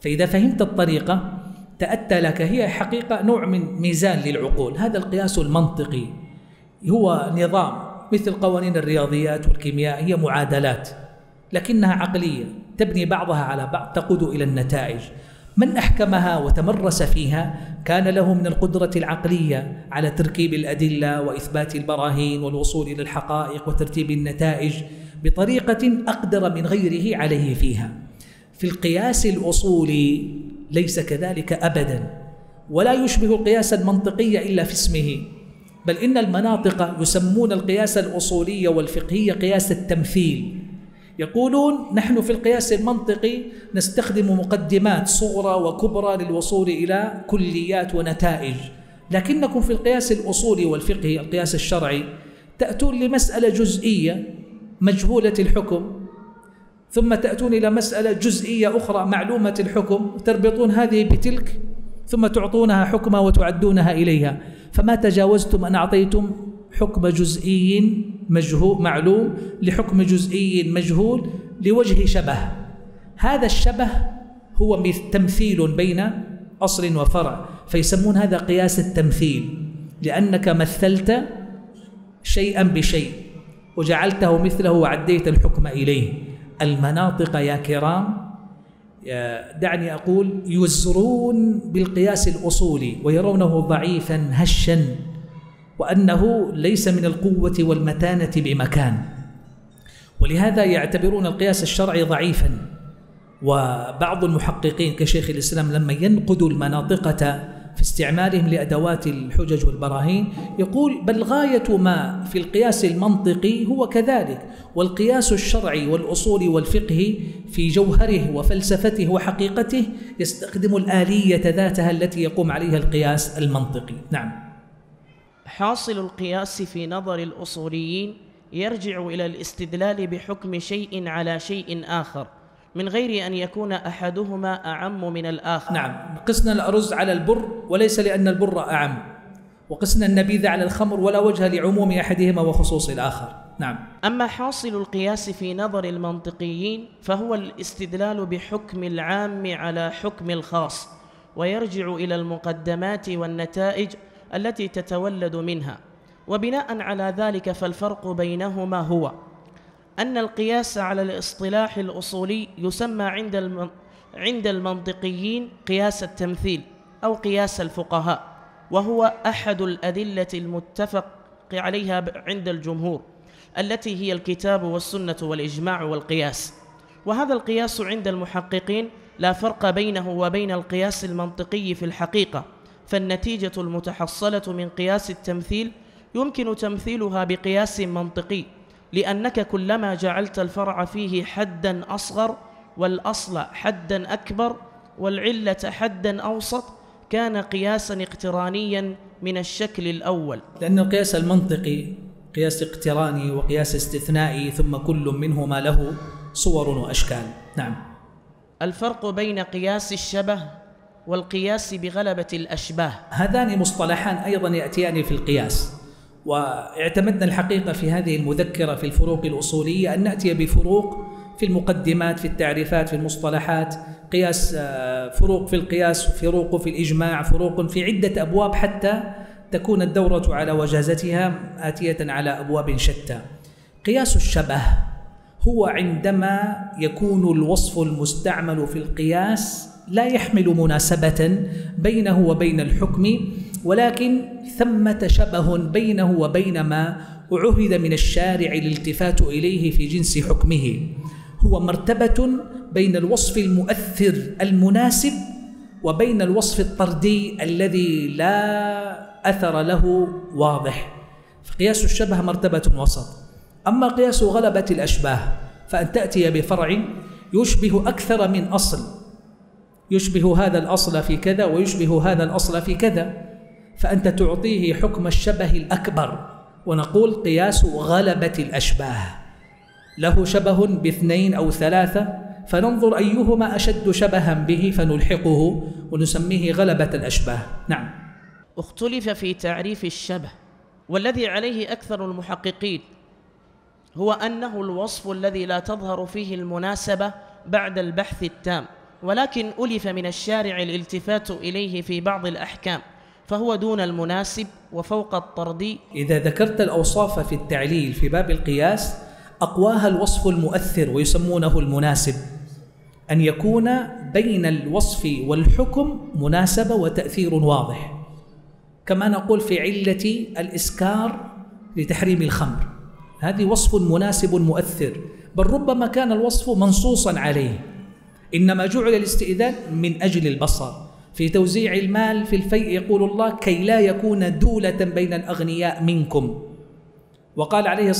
فإذا فهمت الطريقة تأتى لك، هي حقيقة نوع من ميزان للعقول. هذا القياس المنطقي هو نظام مثل قوانين الرياضيات والكيمياء، هي معادلات لكنها عقلية تبني بعضها على بعض تقود إلى النتائج. من أحكمها وتمرس فيها كان له من القدرة العقلية على تركيب الأدلة وإثبات البراهين والوصول إلى الحقائق وترتيب النتائج بطريقة أقدر من غيره عليه فيها. في القياس الأصولي ليس كذلك أبدا، ولا يشبه القياس المنطقي إلا في اسمه، بل إن المناطق يسمون القياس الأصولي والفقهي قياس التمثيل. يقولون نحن في القياس المنطقي نستخدم مقدمات صغرى وكبرى للوصول إلى كليات ونتائج، لكنكم في القياس الأصولي والفقهي القياس الشرعي تأتون لمسألة جزئية مجهولة الحكم، ثم تأتون إلى مسألة جزئية أخرى معلومة الحكم، تربطون هذه بتلك ثم تعطونها حكمة وتعدونها إليها. فما تجاوزتم أن أعطيتم حكم جزئي مجهول معلوم لحكم جزئي مجهول لوجه شبه. هذا الشبه هو تمثيل بين أصل وفرع، فيسمون هذا قياس التمثيل، لأنك مثلت شيئا بشيء وجعلته مثله وعديت الحكم إليه. المناطق يا كرام دعني أقول يزرون بالقياس الأصولي ويرونه ضعيفا هشا، وأنه ليس من القوة والمتانة بمكان، ولهذا يعتبرون القياس الشرعي ضعيفا. وبعض المحققين كشيخ الإسلام لما ينقدوا المناطقة في استعمالهم لأدوات الحجج والبراهين يقول بل غاية ما في القياس المنطقي هو كذلك، والقياس الشرعي والأصولي والفقهي في جوهره وفلسفته وحقيقته يستخدم الآلية ذاتها التي يقوم عليها القياس المنطقي. نعم. حاصل القياس في نظر الأصوليين يرجع إلى الاستدلال بحكم شيء على شيء آخر من غير أن يكون أحدهما أعم من الآخر. نعم، قسنا الأرز على البر وليس لأن البر أعم، وقسنا النبيذ على الخمر ولا وجه لعموم أحدهما وخصوص الآخر. نعم. أما حاصل القياس في نظر المنطقيين فهو الاستدلال بحكم العام على حكم الخاص، ويرجع إلى المقدمات والنتائج التي تتولد منها. وبناء على ذلك فالفرق بينهما هو أن القياس على الاصطلاح الأصولي يسمى عند المنطقيين قياس التمثيل أو قياس الفقهاء، وهو أحد الأدلة المتفق عليها عند الجمهور التي هي الكتاب والسنة والإجماع والقياس. وهذا القياس عند المحققين لا فرق بينه وبين القياس المنطقي في الحقيقة، فالنتيجة المتحصلة من قياس التمثيل يمكن تمثيلها بقياس منطقي، لأنك كلما جعلت الفرع فيه حداً أصغر والأصل حداً أكبر والعلة حداً أوسط كان قياساً اقترانياً من الشكل الأول. لأن القياس المنطقي قياس اقتراني وقياس استثنائي، ثم كل منهما له صور وأشكال. نعم. الفرق بين قياس الشبه والقياس بغلبة الأشباه، هذان مصطلحان أيضا يأتيان في القياس. واعتمدنا الحقيقة في هذه المذكرة في الفروق الأصولية أن نأتي بفروق في المقدمات، في التعريفات، في المصطلحات، قياس، فروق في القياس، فروق في الإجماع، فروق في عدة أبواب حتى تكون الدورة على وجازتها آتية على أبواب شتى. قياس الشبه هو عندما يكون الوصف المستعمل في القياس لا يحمل مناسبة بينه وبين الحكم، ولكن ثمة شبه بينه وبين ما عهد من الشارع الالتفات إليه في جنس حكمه، هو مرتبة بين الوصف المؤثر المناسب وبين الوصف الطردي الذي لا أثر له واضح. فقياس الشبه مرتبة وسط. أما قياس غلبة الأشباه فأن تأتي بفرع يشبه أكثر من أصل، يشبه هذا الأصل في كذا ويشبه هذا الأصل في كذا، فأنت تعطيه حكم الشبه الأكبر، ونقول قياس غلبة الأشباه. له شبه باثنين أو ثلاثة فننظر أيهما أشد شبها به فنلحقه ونسميه غلبة الأشباه. نعم. اختلف في تعريف الشبه، والذي عليه أكثر المحققين هو أنه الوصف الذي لا تظهر فيه المناسبة بعد البحث التام، ولكن ألف من الشارع الالتفات إليه في بعض الأحكام، فهو دون المناسب وفوق الطردي. إذا ذكرت الأوصاف في التعليل في باب القياس أقواها الوصف المؤثر ويسمونه المناسب، أن يكون بين الوصف والحكم مناسبة وتأثير واضح، كما نقول في علة الإسكار لتحريم الخمر، هذه وصف مناسب مؤثر، بل ربما كان الوصف منصوصا عليه، إنما جعل الاستئذان من أجل البصر. في توزيع المال في الفيء يقول الله: كي لا يكون دولة بين الأغنياء منكم. وقال عليه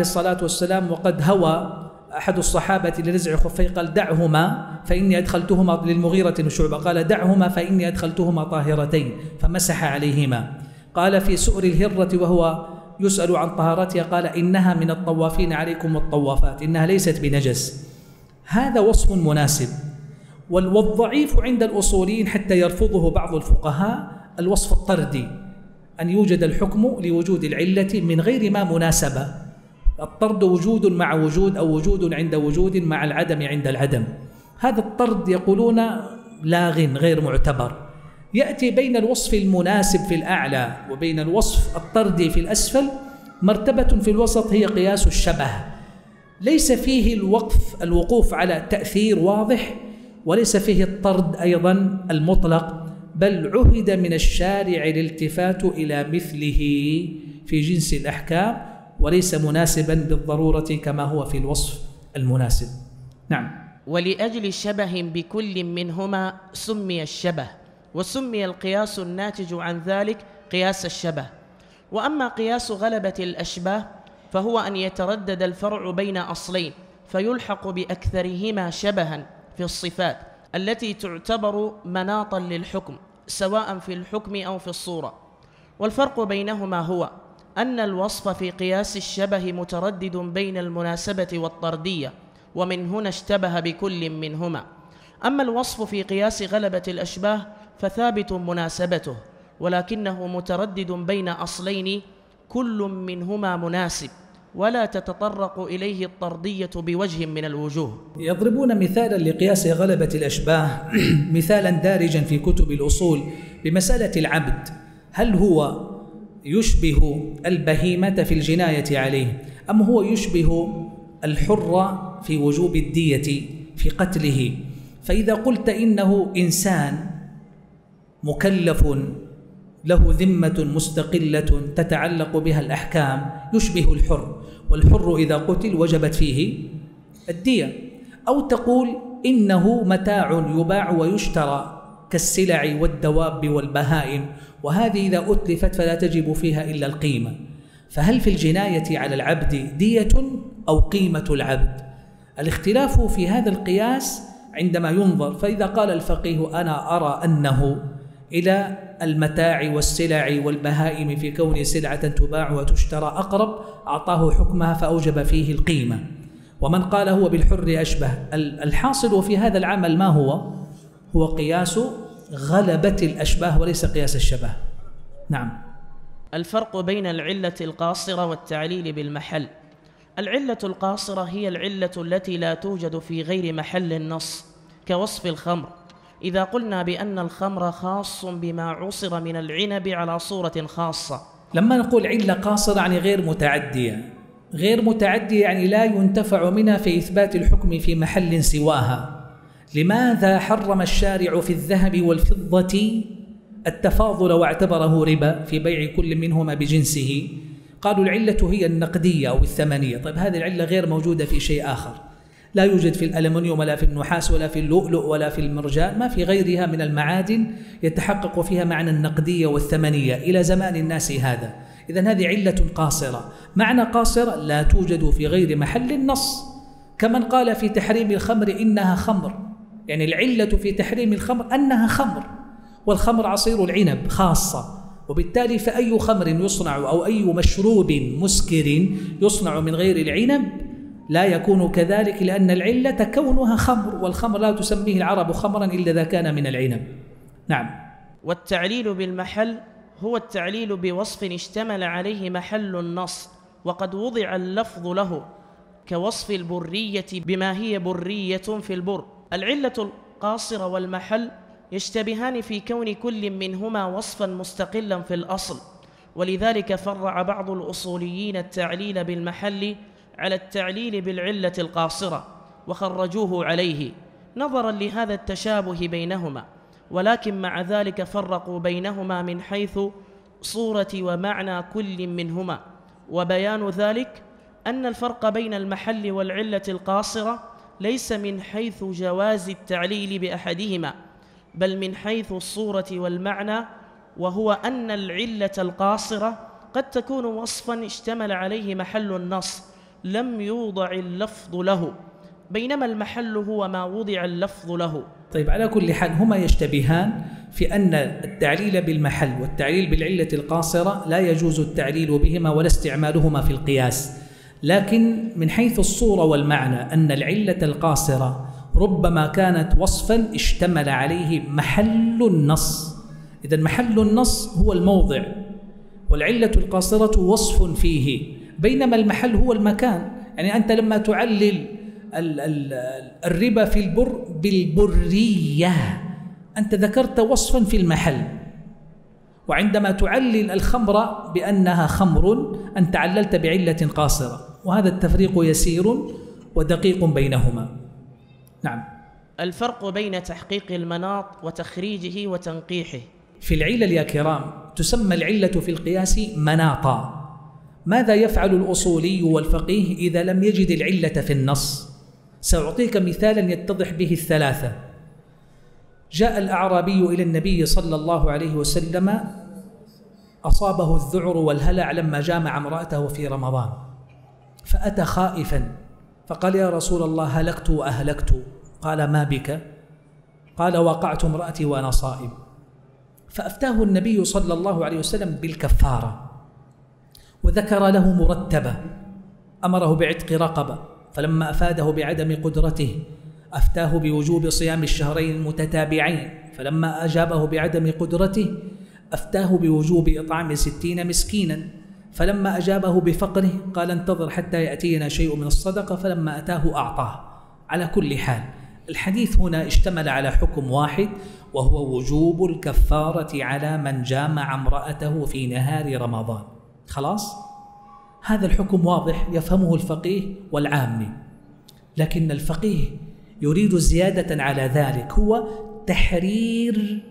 الصلاة والسلام وقد هوى أحد الصحابة لنزع خفيه قال: دعهما فإني أدخلتهما، للمغيرة بن شعبة، قال: دعهما فإني أدخلتهما طاهرتين، فمسح عليهما. قال في سؤر الهرة وهو يسأل عن طهارتها قال: إنها من الطوافين عليكم والطوافات، إنها ليست بنجس. هذا وصف مناسب. والضعيف عند الأصوليين حتى يرفضه بعض الفقهاء الوصف الطردي، أن يوجد الحكم لوجود العلة من غير ما مناسبة. الطرد وجود مع وجود، أو وجود عند وجود مع العدم عند العدم، هذا الطرد يقولون لاغٍ غير معتبر. يأتي بين الوصف المناسب في الأعلى وبين الوصف الطردي في الأسفل مرتبة في الوسط هي قياس الشبه، ليس فيه الوقوف على تأثير واضح، وليس فيه الطرد أيضا المطلق، بل عهد من الشارع الالتفات إلى مثله في جنس الأحكام، وليس مناسبا بالضرورة كما هو في الوصف المناسب. نعم. ولأجل شبه بكل منهما سمي الشبه، وسمي القياس الناتج عن ذلك قياس الشبه. وأما قياس غلبة الأشباه فهو أن يتردد الفرع بين أصلين فيلحق بأكثرهما شبها في الصفات التي تعتبر مناطا للحكم، سواء في الحكم أو في الصورة. والفرق بينهما هو أن الوصف في قياس الشبه متردد بين المناسبة والطردية، ومن هنا اشتبه بكل منهما. أما الوصف في قياس غلبة الأشباه فثابت مناسبته، ولكنه متردد بين أصلين كل منهما مناسب، ولا تتطرق إليه الطردية بوجه من الوجوه. يضربون مثالا لقياس غلبة الأشباه مثالا دارجا في كتب الأصول بمسألة العبد، هل هو يشبه البهيمة في الجناية عليه، أم هو يشبه الحر في وجوب الدية في قتله؟ فإذا قلت إنه إنسان مكلف له ذمة مستقلة تتعلق بها الأحكام، يشبه الحر، والحر إذا قتل وجبت فيه الدية. أو تقول إنه متاع يباع ويشترى كالسلع والدواب والبهائم، وهذه إذا أتلفت فلا تجب فيها إلا القيمة. فهل في الجناية على العبد دية أو قيمة العبد؟ الاختلاف في هذا القياس عندما ينظر. فإذا قال الفقيه: أنا أرى أنه إلى المتاع والسلع والبهائم في كون سلعة تباع وتشترى أقرب، أعطاه حكمها فأوجب فيه القيمة. ومن قال هو بالحر أشبه، الحاصل في هذا العمل ما هو؟ هو قياس غلبة الأشباه وليس قياس الشبه. نعم. الفرق بين العلة القاصرة والتعليل بالمحل. العلة القاصرة هي العلة التي لا توجد في غير محل النص، كوصف الخمر. إذا قلنا بأن الخمر خاص بما عصر من العنب على صورة خاصة، لما نقول علة قاصرة يعني غير متعدية، غير متعدية يعني لا ينتفع منها في إثبات الحكم في محل سواها. لماذا حرم الشارع في الذهب والفضة التفاضل واعتبره ربا في بيع كل منهما بجنسه؟ قالوا العلة هي النقدية أو الثمنية. طيب هذه العلة غير موجودة في شيء آخر، لا يوجد في الألمنيوم ولا في النحاس ولا في اللؤلؤ ولا في المرجان، ما في غيرها من المعادن يتحقق فيها معنى النقدية والثمنية إلى زمان الناس هذا. إذن هذه علة قاصرة، معنى قاصرة لا توجد في غير محل النص، كمن قال في تحريم الخمر إنها خمر، يعني العلة في تحريم الخمر أنها خمر، والخمر عصير العنب خاصة، وبالتالي فأي خمر يصنع أو أي مشروب مسكر يصنع من غير العنب لا يكون كذلك، لأن العلة كونها خمر، والخمر لا تسميه العرب خمرا إلا إذا كان من العنب. نعم. والتعليل بالمحل هو التعليل بوصف اشتمل عليه محل النص وقد وضع اللفظ له، كوصف البرية بما هي برية في البر. العلة القاصرة والمحل يشتبهان في كون كل منهما وصفا مستقلا في الأصل، ولذلك فرع بعض الأصوليين التعليل بالمحل على التعليل بالعلة القاصرة وخرجوه عليه نظرا لهذا التشابه بينهما، ولكن مع ذلك فرقوا بينهما من حيث صورة ومعنى كل منهما. وبيان ذلك أن الفرق بين المحل والعلة القاصرة ليس من حيث جواز التعليل بأحدهما، بل من حيث الصورة والمعنى، وهو أن العلة القاصرة قد تكون وصفاً اشتمل عليه محل النص لم يوضع اللفظ له، بينما المحل هو ما وضع اللفظ له. طيب على كل حال هما يشتبهان في أن التعليل بالمحل والتعليل بالعلة القاصرة لا يجوز التعليل بهما ولا استعمالهما في القياس، لكن من حيث الصورة والمعنى أن العلة القاصرة ربما كانت وصفاً اشتمل عليه محل النص. إذن محل النص هو الموضع، والعلة القاصرة وصف فيه، بينما المحل هو المكان. يعني أنت لما تعلل الربا في البر بالبرية أنت ذكرت وصفاً في المحل، وعندما تعلل الخمر بأنها خمر أنت عللت بعلة قاصرة، وهذا التفريق يسير ودقيق بينهما. نعم. الفرق بين تحقيق المناط وتخريجه وتنقيحه. في العلل يا كرام تسمى العلة في القياس مناطا. ماذا يفعل الأصولي والفقيه إذا لم يجد العلة في النص؟ سأعطيك مثالا يتضح به الثلاثة. جاء الأعرابي إلى النبي صلى الله عليه وسلم أصابه الذعر والهلع لما جامع امرأته في رمضان، فأتى خائفا فقال يا رسول الله هلكت وأهلكت. قال ما بك؟ قال وقعت امرأتي وأنا صائم. فأفتاه النبي صلى الله عليه وسلم بالكفارة وذكر له مرتبة، أمره بعتق رقبة، فلما أفاده بعدم قدرته أفتاه بوجوب صيام الشهرين المتتابعين، فلما أجابه بعدم قدرته أفتاه بوجوب إطعام 60 مسكينا، فلما أجابه بفقره قال انتظر حتى يأتينا شيء من الصدقة، فلما أتاه أعطاه. على كل حال الحديث هنا اشتمل على حكم واحد، وهو وجوب الكفارة على من جامع امرأته في نهار رمضان. خلاص، هذا الحكم واضح يفهمه الفقيه والعامي، لكن الفقيه يريد زيادة على ذلك، هو تحرير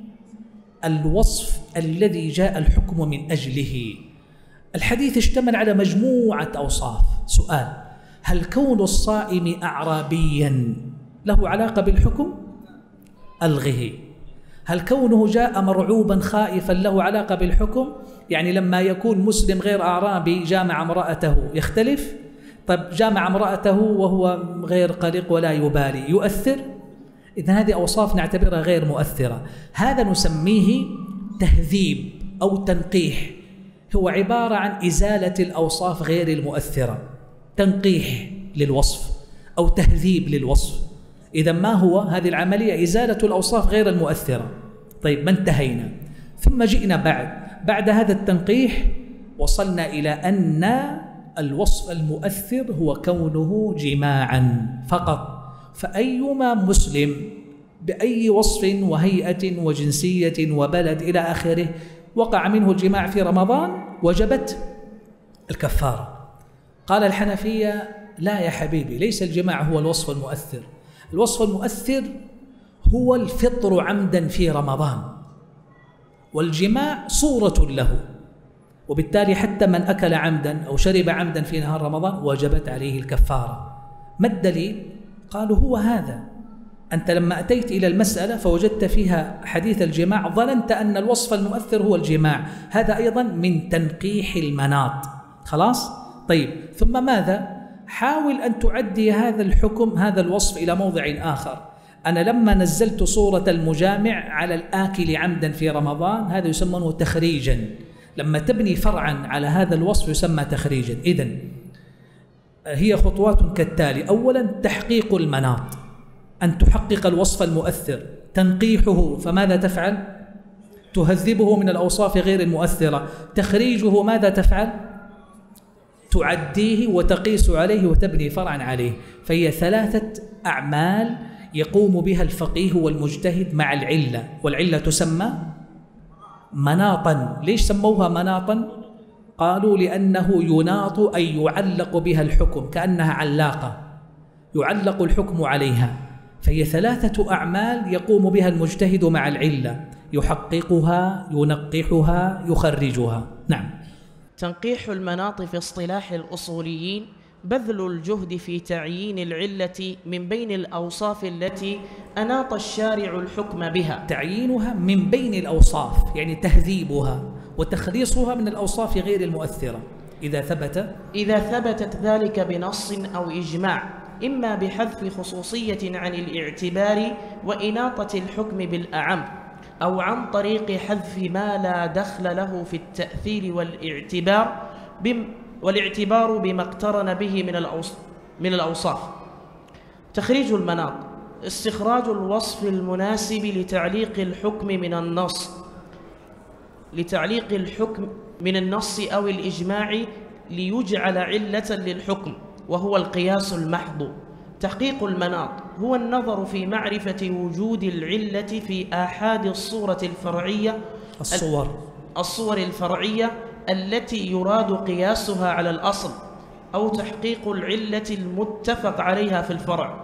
الوصف الذي جاء الحكم من أجله. الحديث اشتمل على مجموعة أوصاف. سؤال: هل كون الصائم أعرابيا له علاقة بالحكم؟ ألغه. هل كونه جاء مرعوبا خائفا له علاقة بالحكم؟ يعني لما يكون مسلم غير أعرابي جامع امرأته يختلف؟ طب جامع امرأته وهو غير قلق ولا يبالي يؤثر؟ إذن هذه أوصاف نعتبرها غير مؤثرة، هذا نسميه تهذيب أو تنقيح، هو عبارة عن إزالة الأوصاف غير المؤثرة، تنقيح للوصف أو تهذيب للوصف. إذا ما هو هذه العملية؟ إزالة الأوصاف غير المؤثرة. طيب ما انتهينا، ثم جئنا بعد هذا التنقيح وصلنا إلى أن الوصف المؤثر هو كونه جماعا فقط، فأيما مسلم بأي وصف وهيئة وجنسية وبلد إلى آخره وقع منه الجماع في رمضان وجبت الكفارة. قال الحنفية لا يا حبيبي، ليس الجماع هو الوصف المؤثر، الوصف المؤثر هو الفطر عمدا في رمضان، والجماع صورة له، وبالتالي حتى من أكل عمدا أو شرب عمدا في نهار رمضان وجبت عليه الكفارة. ما الدليل؟ قالوا هو هذا، أنت لما أتيت إلى المسألة فوجدت فيها حديث الجماع ظننت أن الوصف المؤثر هو الجماع، هذا أيضا من تنقيح المناط. خلاص؟ طيب ثم ماذا؟ حاول أن تعدي هذا الحكم، هذا الوصف، إلى موضع آخر. أنا لما نزلت صورة المجامع على الآكل عمدا في رمضان هذا يسمونه تخريجا، لما تبني فرعا على هذا الوصف يسمى تخريجا. إذن هي خطوات كالتالي: أولا تحقيق المناط، أن تحقق الوصف المؤثر، تنقيحه، فماذا تفعل؟ تهذبه من الأوصاف غير المؤثرة. تخريجه ماذا تفعل؟ تعديه وتقيس عليه وتبني فرعا عليه. فهي ثلاثة أعمال يقوم بها الفقيه والمجتهد مع العلة، والعلة تسمى مناطا. ليش سموها مناطا؟ قالوا لأنه يناط أي يعلق بها الحكم، كأنها علاقة يعلق الحكم عليها. فهي ثلاثة أعمال يقوم بها المجتهد مع العلة، يحققها، ينقحها، يخرجها. نعم. تنقيح المناط في اصطلاح الأصوليين بذل الجهد في تعيين العلة من بين الأوصاف التي أناط الشارع الحكم بها، تعيينها من بين الأوصاف، يعني تهذيبها وتخليصها من الأوصاف غير المؤثرة إذا ثبتت ذلك بنص أو إجماع، إما بحذف خصوصية عن الاعتبار وإناطة الحكم بالأعم، أو عن طريق حذف ما لا دخل له في التأثير والاعتبار بما اقترن به من الأوصاف. تخريج المناط: استخراج الوصف المناسب لتعليق الحكم من النص أو الإجماع ليجعل علة للحكم، وهو القياس المحض. تحقيق المناط هو النظر في معرفة وجود العلة في آحاد الصور الفرعية التي يراد قياسها على الأصل، أو تحقيق العلة المتفق عليها في الفرع.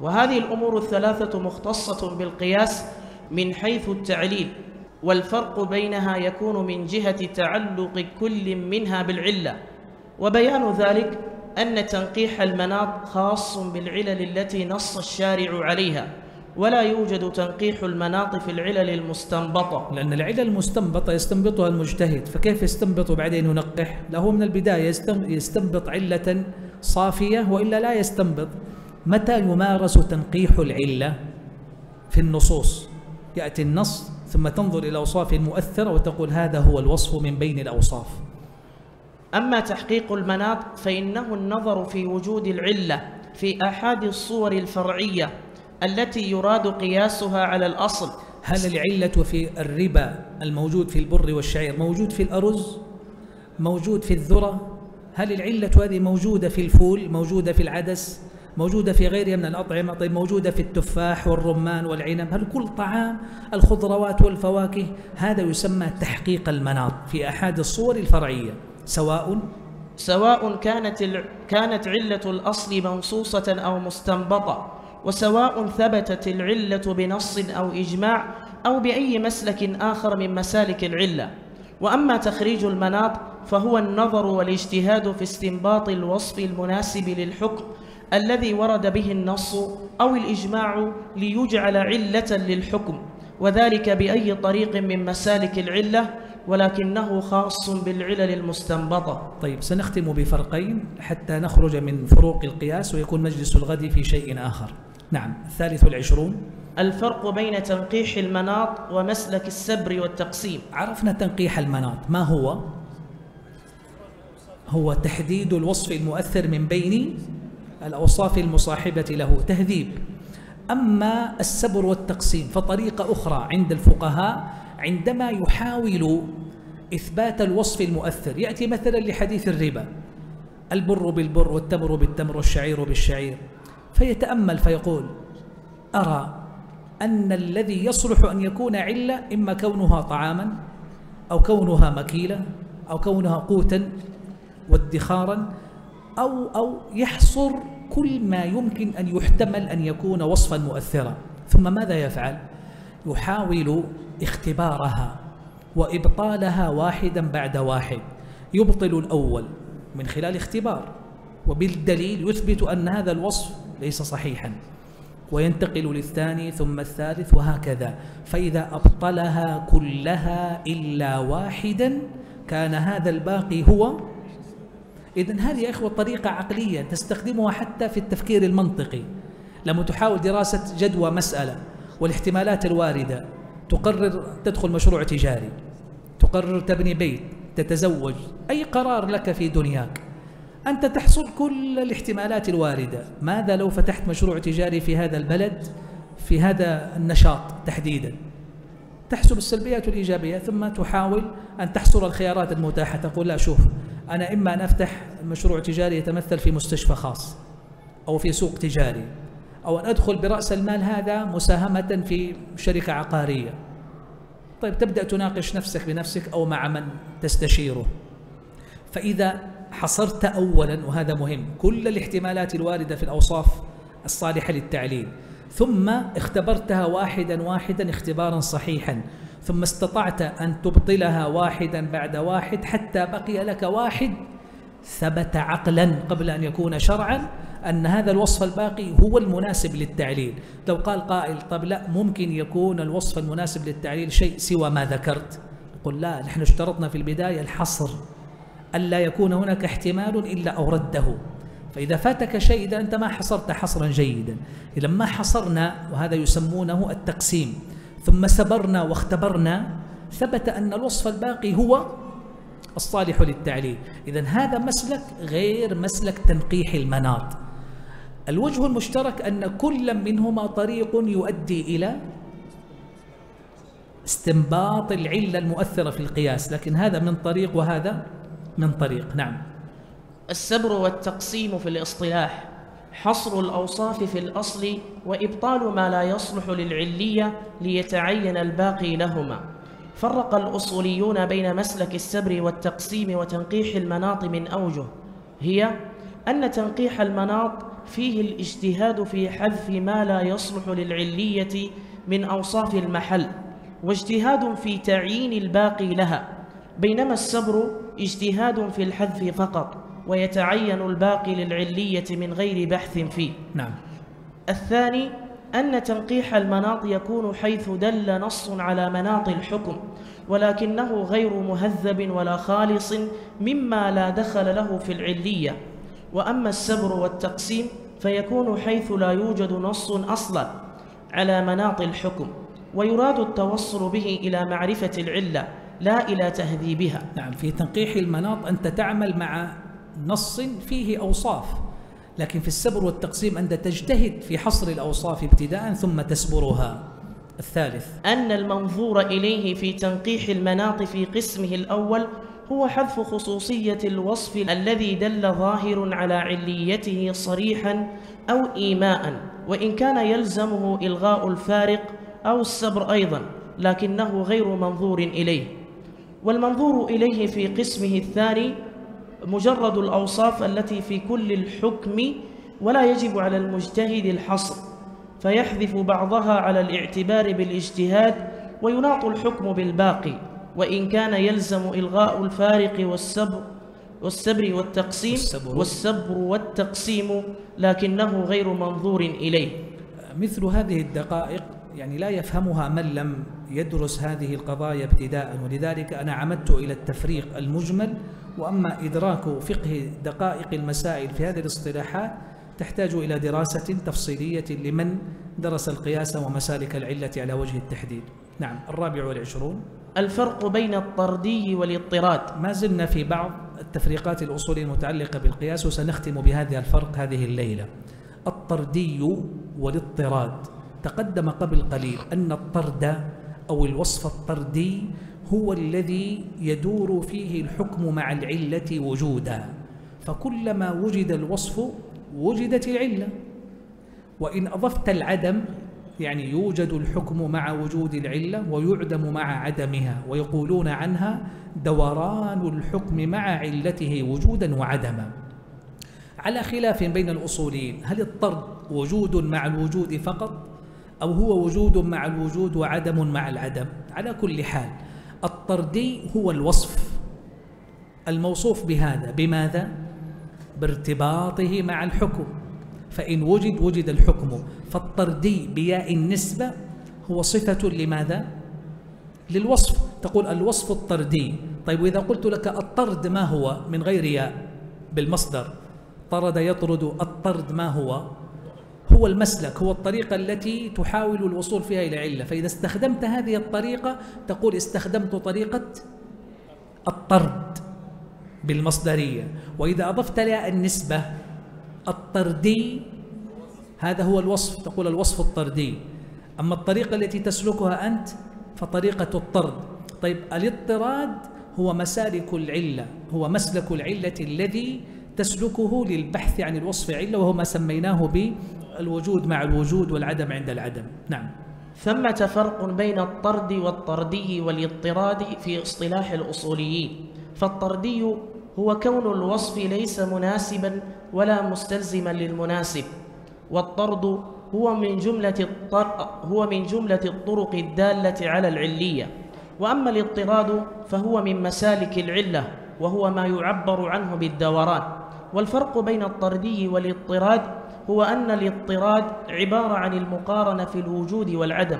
وهذه الأمور الثلاثة مختصة بالقياس من حيث التعليل، والفرق بينها يكون من جهة تعلق كل منها بالعلة. وبيان ذلك أن تنقيح المناط خاص بالعلل التي نص الشارع عليها، ولا يوجد تنقيح المناط في العلل المستنبطة، لأن العلل المستنبطة يستنبطها المجتهد، فكيف يستنبط وبعدين ينقح؟ له من البداية يستنبط علة صافية، وإلا لا يستنبط. متى يمارس تنقيح العلة؟ في النصوص، يأتي النص ثم تنظر إلى أوصاف مؤثرة وتقول هذا هو الوصف من بين الأوصاف. أما تحقيق المناط فإنه النظر في وجود العلة في آحاد الصور الفرعية التي يراد قياسها على الأصل. هل العلة في الربا الموجود في البر والشعير موجود في الأرز؟ موجود في الذرة؟ هل العلة هذه موجودة في الفول؟ موجودة في العدس؟ موجودة في غيرها من الأطعمة؟ طيب موجودة في التفاح والرمان والعنب؟ هل كل طعام الخضروات والفواكه؟ هذا يسمى تحقيق المناط في آحاد الصور الفرعية، سواء كانت علة الأصل منصوصة أو مستنبطة، وسواء ثبتت العلة بنص أو إجماع أو بأي مسلك آخر من مسالك العلة. وأما تخريج المناط فهو النظر والاجتهاد في استنباط الوصف المناسب للحكم الذي ورد به النص أو الإجماع ليجعل علة للحكم، وذلك بأي طريق من مسالك العلة، ولكنه خاص بالعلل المستنبطة. طيب سنختم بفرقين حتى نخرج من فروق القياس ويكون مجلس الغد في شيء آخر. نعم. 23: الفرق بين تنقيح المناط ومسلك السبر والتقسيم. عرفنا تنقيح المناط ما هو؟ هو تحديد الوصف المؤثر من بين الأوصاف المصاحبة له، تهذيب. أما السبر والتقسيم فطريقة أخرى عند الفقهاء، عندما يحاول إثبات الوصف المؤثر، يأتي مثلا لحديث الربا البر بالبر والتمر بالتمر والشعير بالشعير. فيتأمل فيقول: أرى أن الذي يصلح أن يكون علة إما كونها طعاما أو كونها مكيلة أو كونها قوتا وادخارا أو يحصر كل ما يمكن أن يحتمل أن يكون وصفا مؤثرا. ثم ماذا يفعل؟ يحاول اختبارها وإبطالها واحدا بعد واحد. يبطل الأول من خلال اختبار، وبالدليل يثبت أن هذا الوصف ليس صحيحا، وينتقل للثاني ثم الثالث وهكذا. فإذا أبطلها كلها إلا واحدا كان هذا الباقي هو. إذن هذه يا إخوة طريقة عقلية تستخدمها حتى في التفكير المنطقي. لما تحاول دراسة جدوى مسألة والاحتمالات الواردة، تقرر تدخل مشروع تجاري، تقرر تبني بيت، تتزوج، أي قرار لك في دنياك، أنت تحصر كل الاحتمالات الواردة. ماذا لو فتحت مشروع تجاري في هذا البلد، في هذا النشاط تحديدا؟ تحسب السلبيات والإيجابيات ثم تحاول أن تحصر الخيارات المتاحة. تقول: لا، شوف، أنا إما أن أفتح مشروع تجاري يتمثل في مستشفى خاص أو في سوق تجاري، أو أن أدخل برأس المال هذا مساهمة في شركة عقارية. طيب، تبدأ تناقش نفسك بنفسك أو مع من تستشيره. فإذا حصرت أولا، وهذا مهم، كل الاحتمالات الواردة في الأوصاف الصالحة للتعليل، ثم اختبرتها واحدا واحدا اختبارا صحيحا، ثم استطعت أن تبطلها واحدا بعد واحد حتى بقي لك واحد ثبت عقلا قبل أن يكون شرعا أن هذا الوصف الباقي هو المناسب للتعليل. لو قال قائل: طب لا، ممكن يكون الوصف المناسب للتعليل شيء سوى ما ذكرت. نقول: لا، نحن اشترطنا في البداية الحصر، ألا يكون هناك احتمال إلا أورده. فإذا فاتك شيء، إذا أنت ما حصرت حصرا جيدا. لما حصرنا، وهذا يسمونه التقسيم، ثم سبرنا واختبرنا، ثبت أن الوصف الباقي هو الصالح للتعليل. إذا هذا مسلك غير مسلك تنقيح المناط. الوجه المشترك أن كل منهما طريق يؤدي إلى استنباط العلة المؤثرة في القياس، لكن هذا من طريق وهذا من طريق. نعم. السبر والتقسيم في الاصطلاح: حصر الأوصاف في الأصل وإبطال ما لا يصلح للعلية ليتعين الباقي لهما. فرق الأصوليون بين مسلك السبر والتقسيم وتنقيح المناط من أوجه، هي أن تنقيح المناط فيه الاجتهاد في حذف ما لا يصلح للعلية من أوصاف المحل، واجتهاد في تعيين الباقي لها، بينما السبر اجتهاد في الحذف فقط، ويتعين الباقي للعلية من غير بحث فيه. نعم. الثاني أن تنقيح المناط يكون حيث دل نص على مناط الحكم، ولكنه غير مهذب ولا خالص مما لا دخل له في العلية. وأما السبر والتقسيم فيكون حيث لا يوجد نص أصلا على مناط الحكم، ويراد التوصل به إلى معرفة العلة لا إلى تهذيبها. نعم. في تنقيح المناط أنت تعمل مع نص فيه أوصاف، لكن في السبر والتقسيم أنت تجتهد في حصر الأوصاف ابتداء ثم تسبرها. الثالث أن المنظور إليه في تنقيح المناط في قسمه الأول هو حذف خصوصية الوصف الذي دل ظاهر على عليته صريحا أو إيماء، وإن كان يلزمه إلغاء الفارق أو السبر أيضا، لكنه غير منظور إليه. والمنظور إليه في قسمه الثاني مجرد الأوصاف التي في كل الحكم، ولا يجب على المجتهد الحصر، فيحذف بعضها على الاعتبار بالاجتهاد، ويناط الحكم بالباقي، وإن كان يلزم إلغاء الفارق والسبر والتقسيم لكنه غير منظور إليه. مثل هذه الدقائق يعني لا يفهمها من لم يدرس هذه القضايا ابتداء، ولذلك أنا عمدت إلى التفريق المجمل. وأما إدراك فقه دقائق المسائل في هذه الاصطلاحات تحتاج إلى دراسة تفصيلية لمن درس القياس ومسالك العلة على وجه التحديد. نعم. الرابع والعشرون: الفرق بين الطردي والاضطراد. ما زلنا في بعض التفريقات الأصولية المتعلقة بالقياس، وسنختم بهذا الفرق هذه الليلة. الطردي والاضطراد. تقدم قبل قليل أن الطرد أو الوصف الطردي هو الذي يدور فيه الحكم مع العلة وجودا، فكلما وجد الوصف وجدت العلة. وإن أضفت العدم يعني يوجد الحكم مع وجود العلة ويعدم مع عدمها، ويقولون عنها دوران الحكم مع علته وجودا وعدما، على خلاف بين الأصوليين هل الطرد وجود مع الوجود فقط أو هو وجود مع الوجود وعدم مع العدم. على كل حال الطردي هو الوصف الموصوف بهذا، بماذا؟ بارتباطه مع الحكم، فإن وجد وجد الحكم، فالطردي بياء النسبة هو صفة لماذا؟ للوصف، تقول الوصف الطردي. طيب وإذا قلت لك الطرد ما هو من غير ياء بالمصدر، طرد يطرد، الطرد ما هو؟ هو المسلك، هو الطريقة التي تحاول الوصول فيها إلى علة، فإذا استخدمت هذه الطريقة تقول استخدمت طريقة الطرد بالمصدرية. وإذا أضفت لها النسبة الطردي هذا هو الوصف، تقول الوصف الطردي. أما الطريقة التي تسلكها أنت فطريقة الطرد. طيب الاضطراد هو مسالك العلة، هو مسلك العلة الذي تسلكه للبحث عن الوصف علة، وهو ما سميناه بالوجود مع الوجود والعدم عند العدم. نعم. ثمة فرق بين الطرد والطردي والاضطراد في اصطلاح الأصوليين، فالطردي هو كون الوصف ليس مناسبا ولا مستلزما للمناسب، والطرد هو من جملة الطرق الدالة على العلية. وأما الاضطراد فهو من مسالك العلة، وهو ما يعبر عنه بالدوران. والفرق بين الطردي والاضطراد هو أن الاضطراد عبارة عن المقارنة في الوجود والعدم،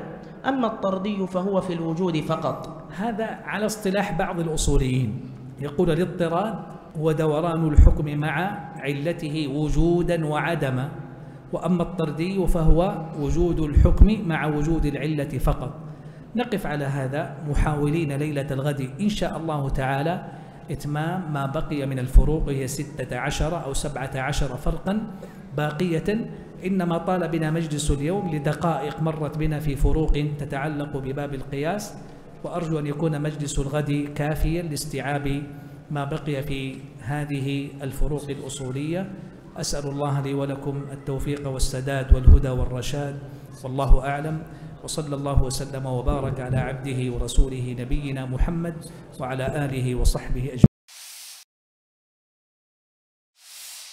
أما الطردي فهو في الوجود فقط. هذا على اصطلاح بعض الأصوليين، يقول الاضطراد هو دوران الحكم مع علته وجودا وعدما، وأما الطردي فهو وجود الحكم مع وجود العلة فقط. نقف على هذا محاولين ليلة الغد إن شاء الله تعالى إتمام ما بقي من الفروق، هي 16 أو 17 فرقا باقية. إنما طال بنا مجلس اليوم لدقائق مرت بنا في فروق تتعلق بباب القياس، وأرجو أن يكون مجلس الغد كافيا لاستيعاب ما بقي في هذه الفروق الأصولية. أسأل الله لي ولكم التوفيق والسداد والهدى والرشاد، والله أعلم، وصلى الله وسلم وبارك على عبده ورسوله نبينا محمد وعلى آله وصحبه أجمعين.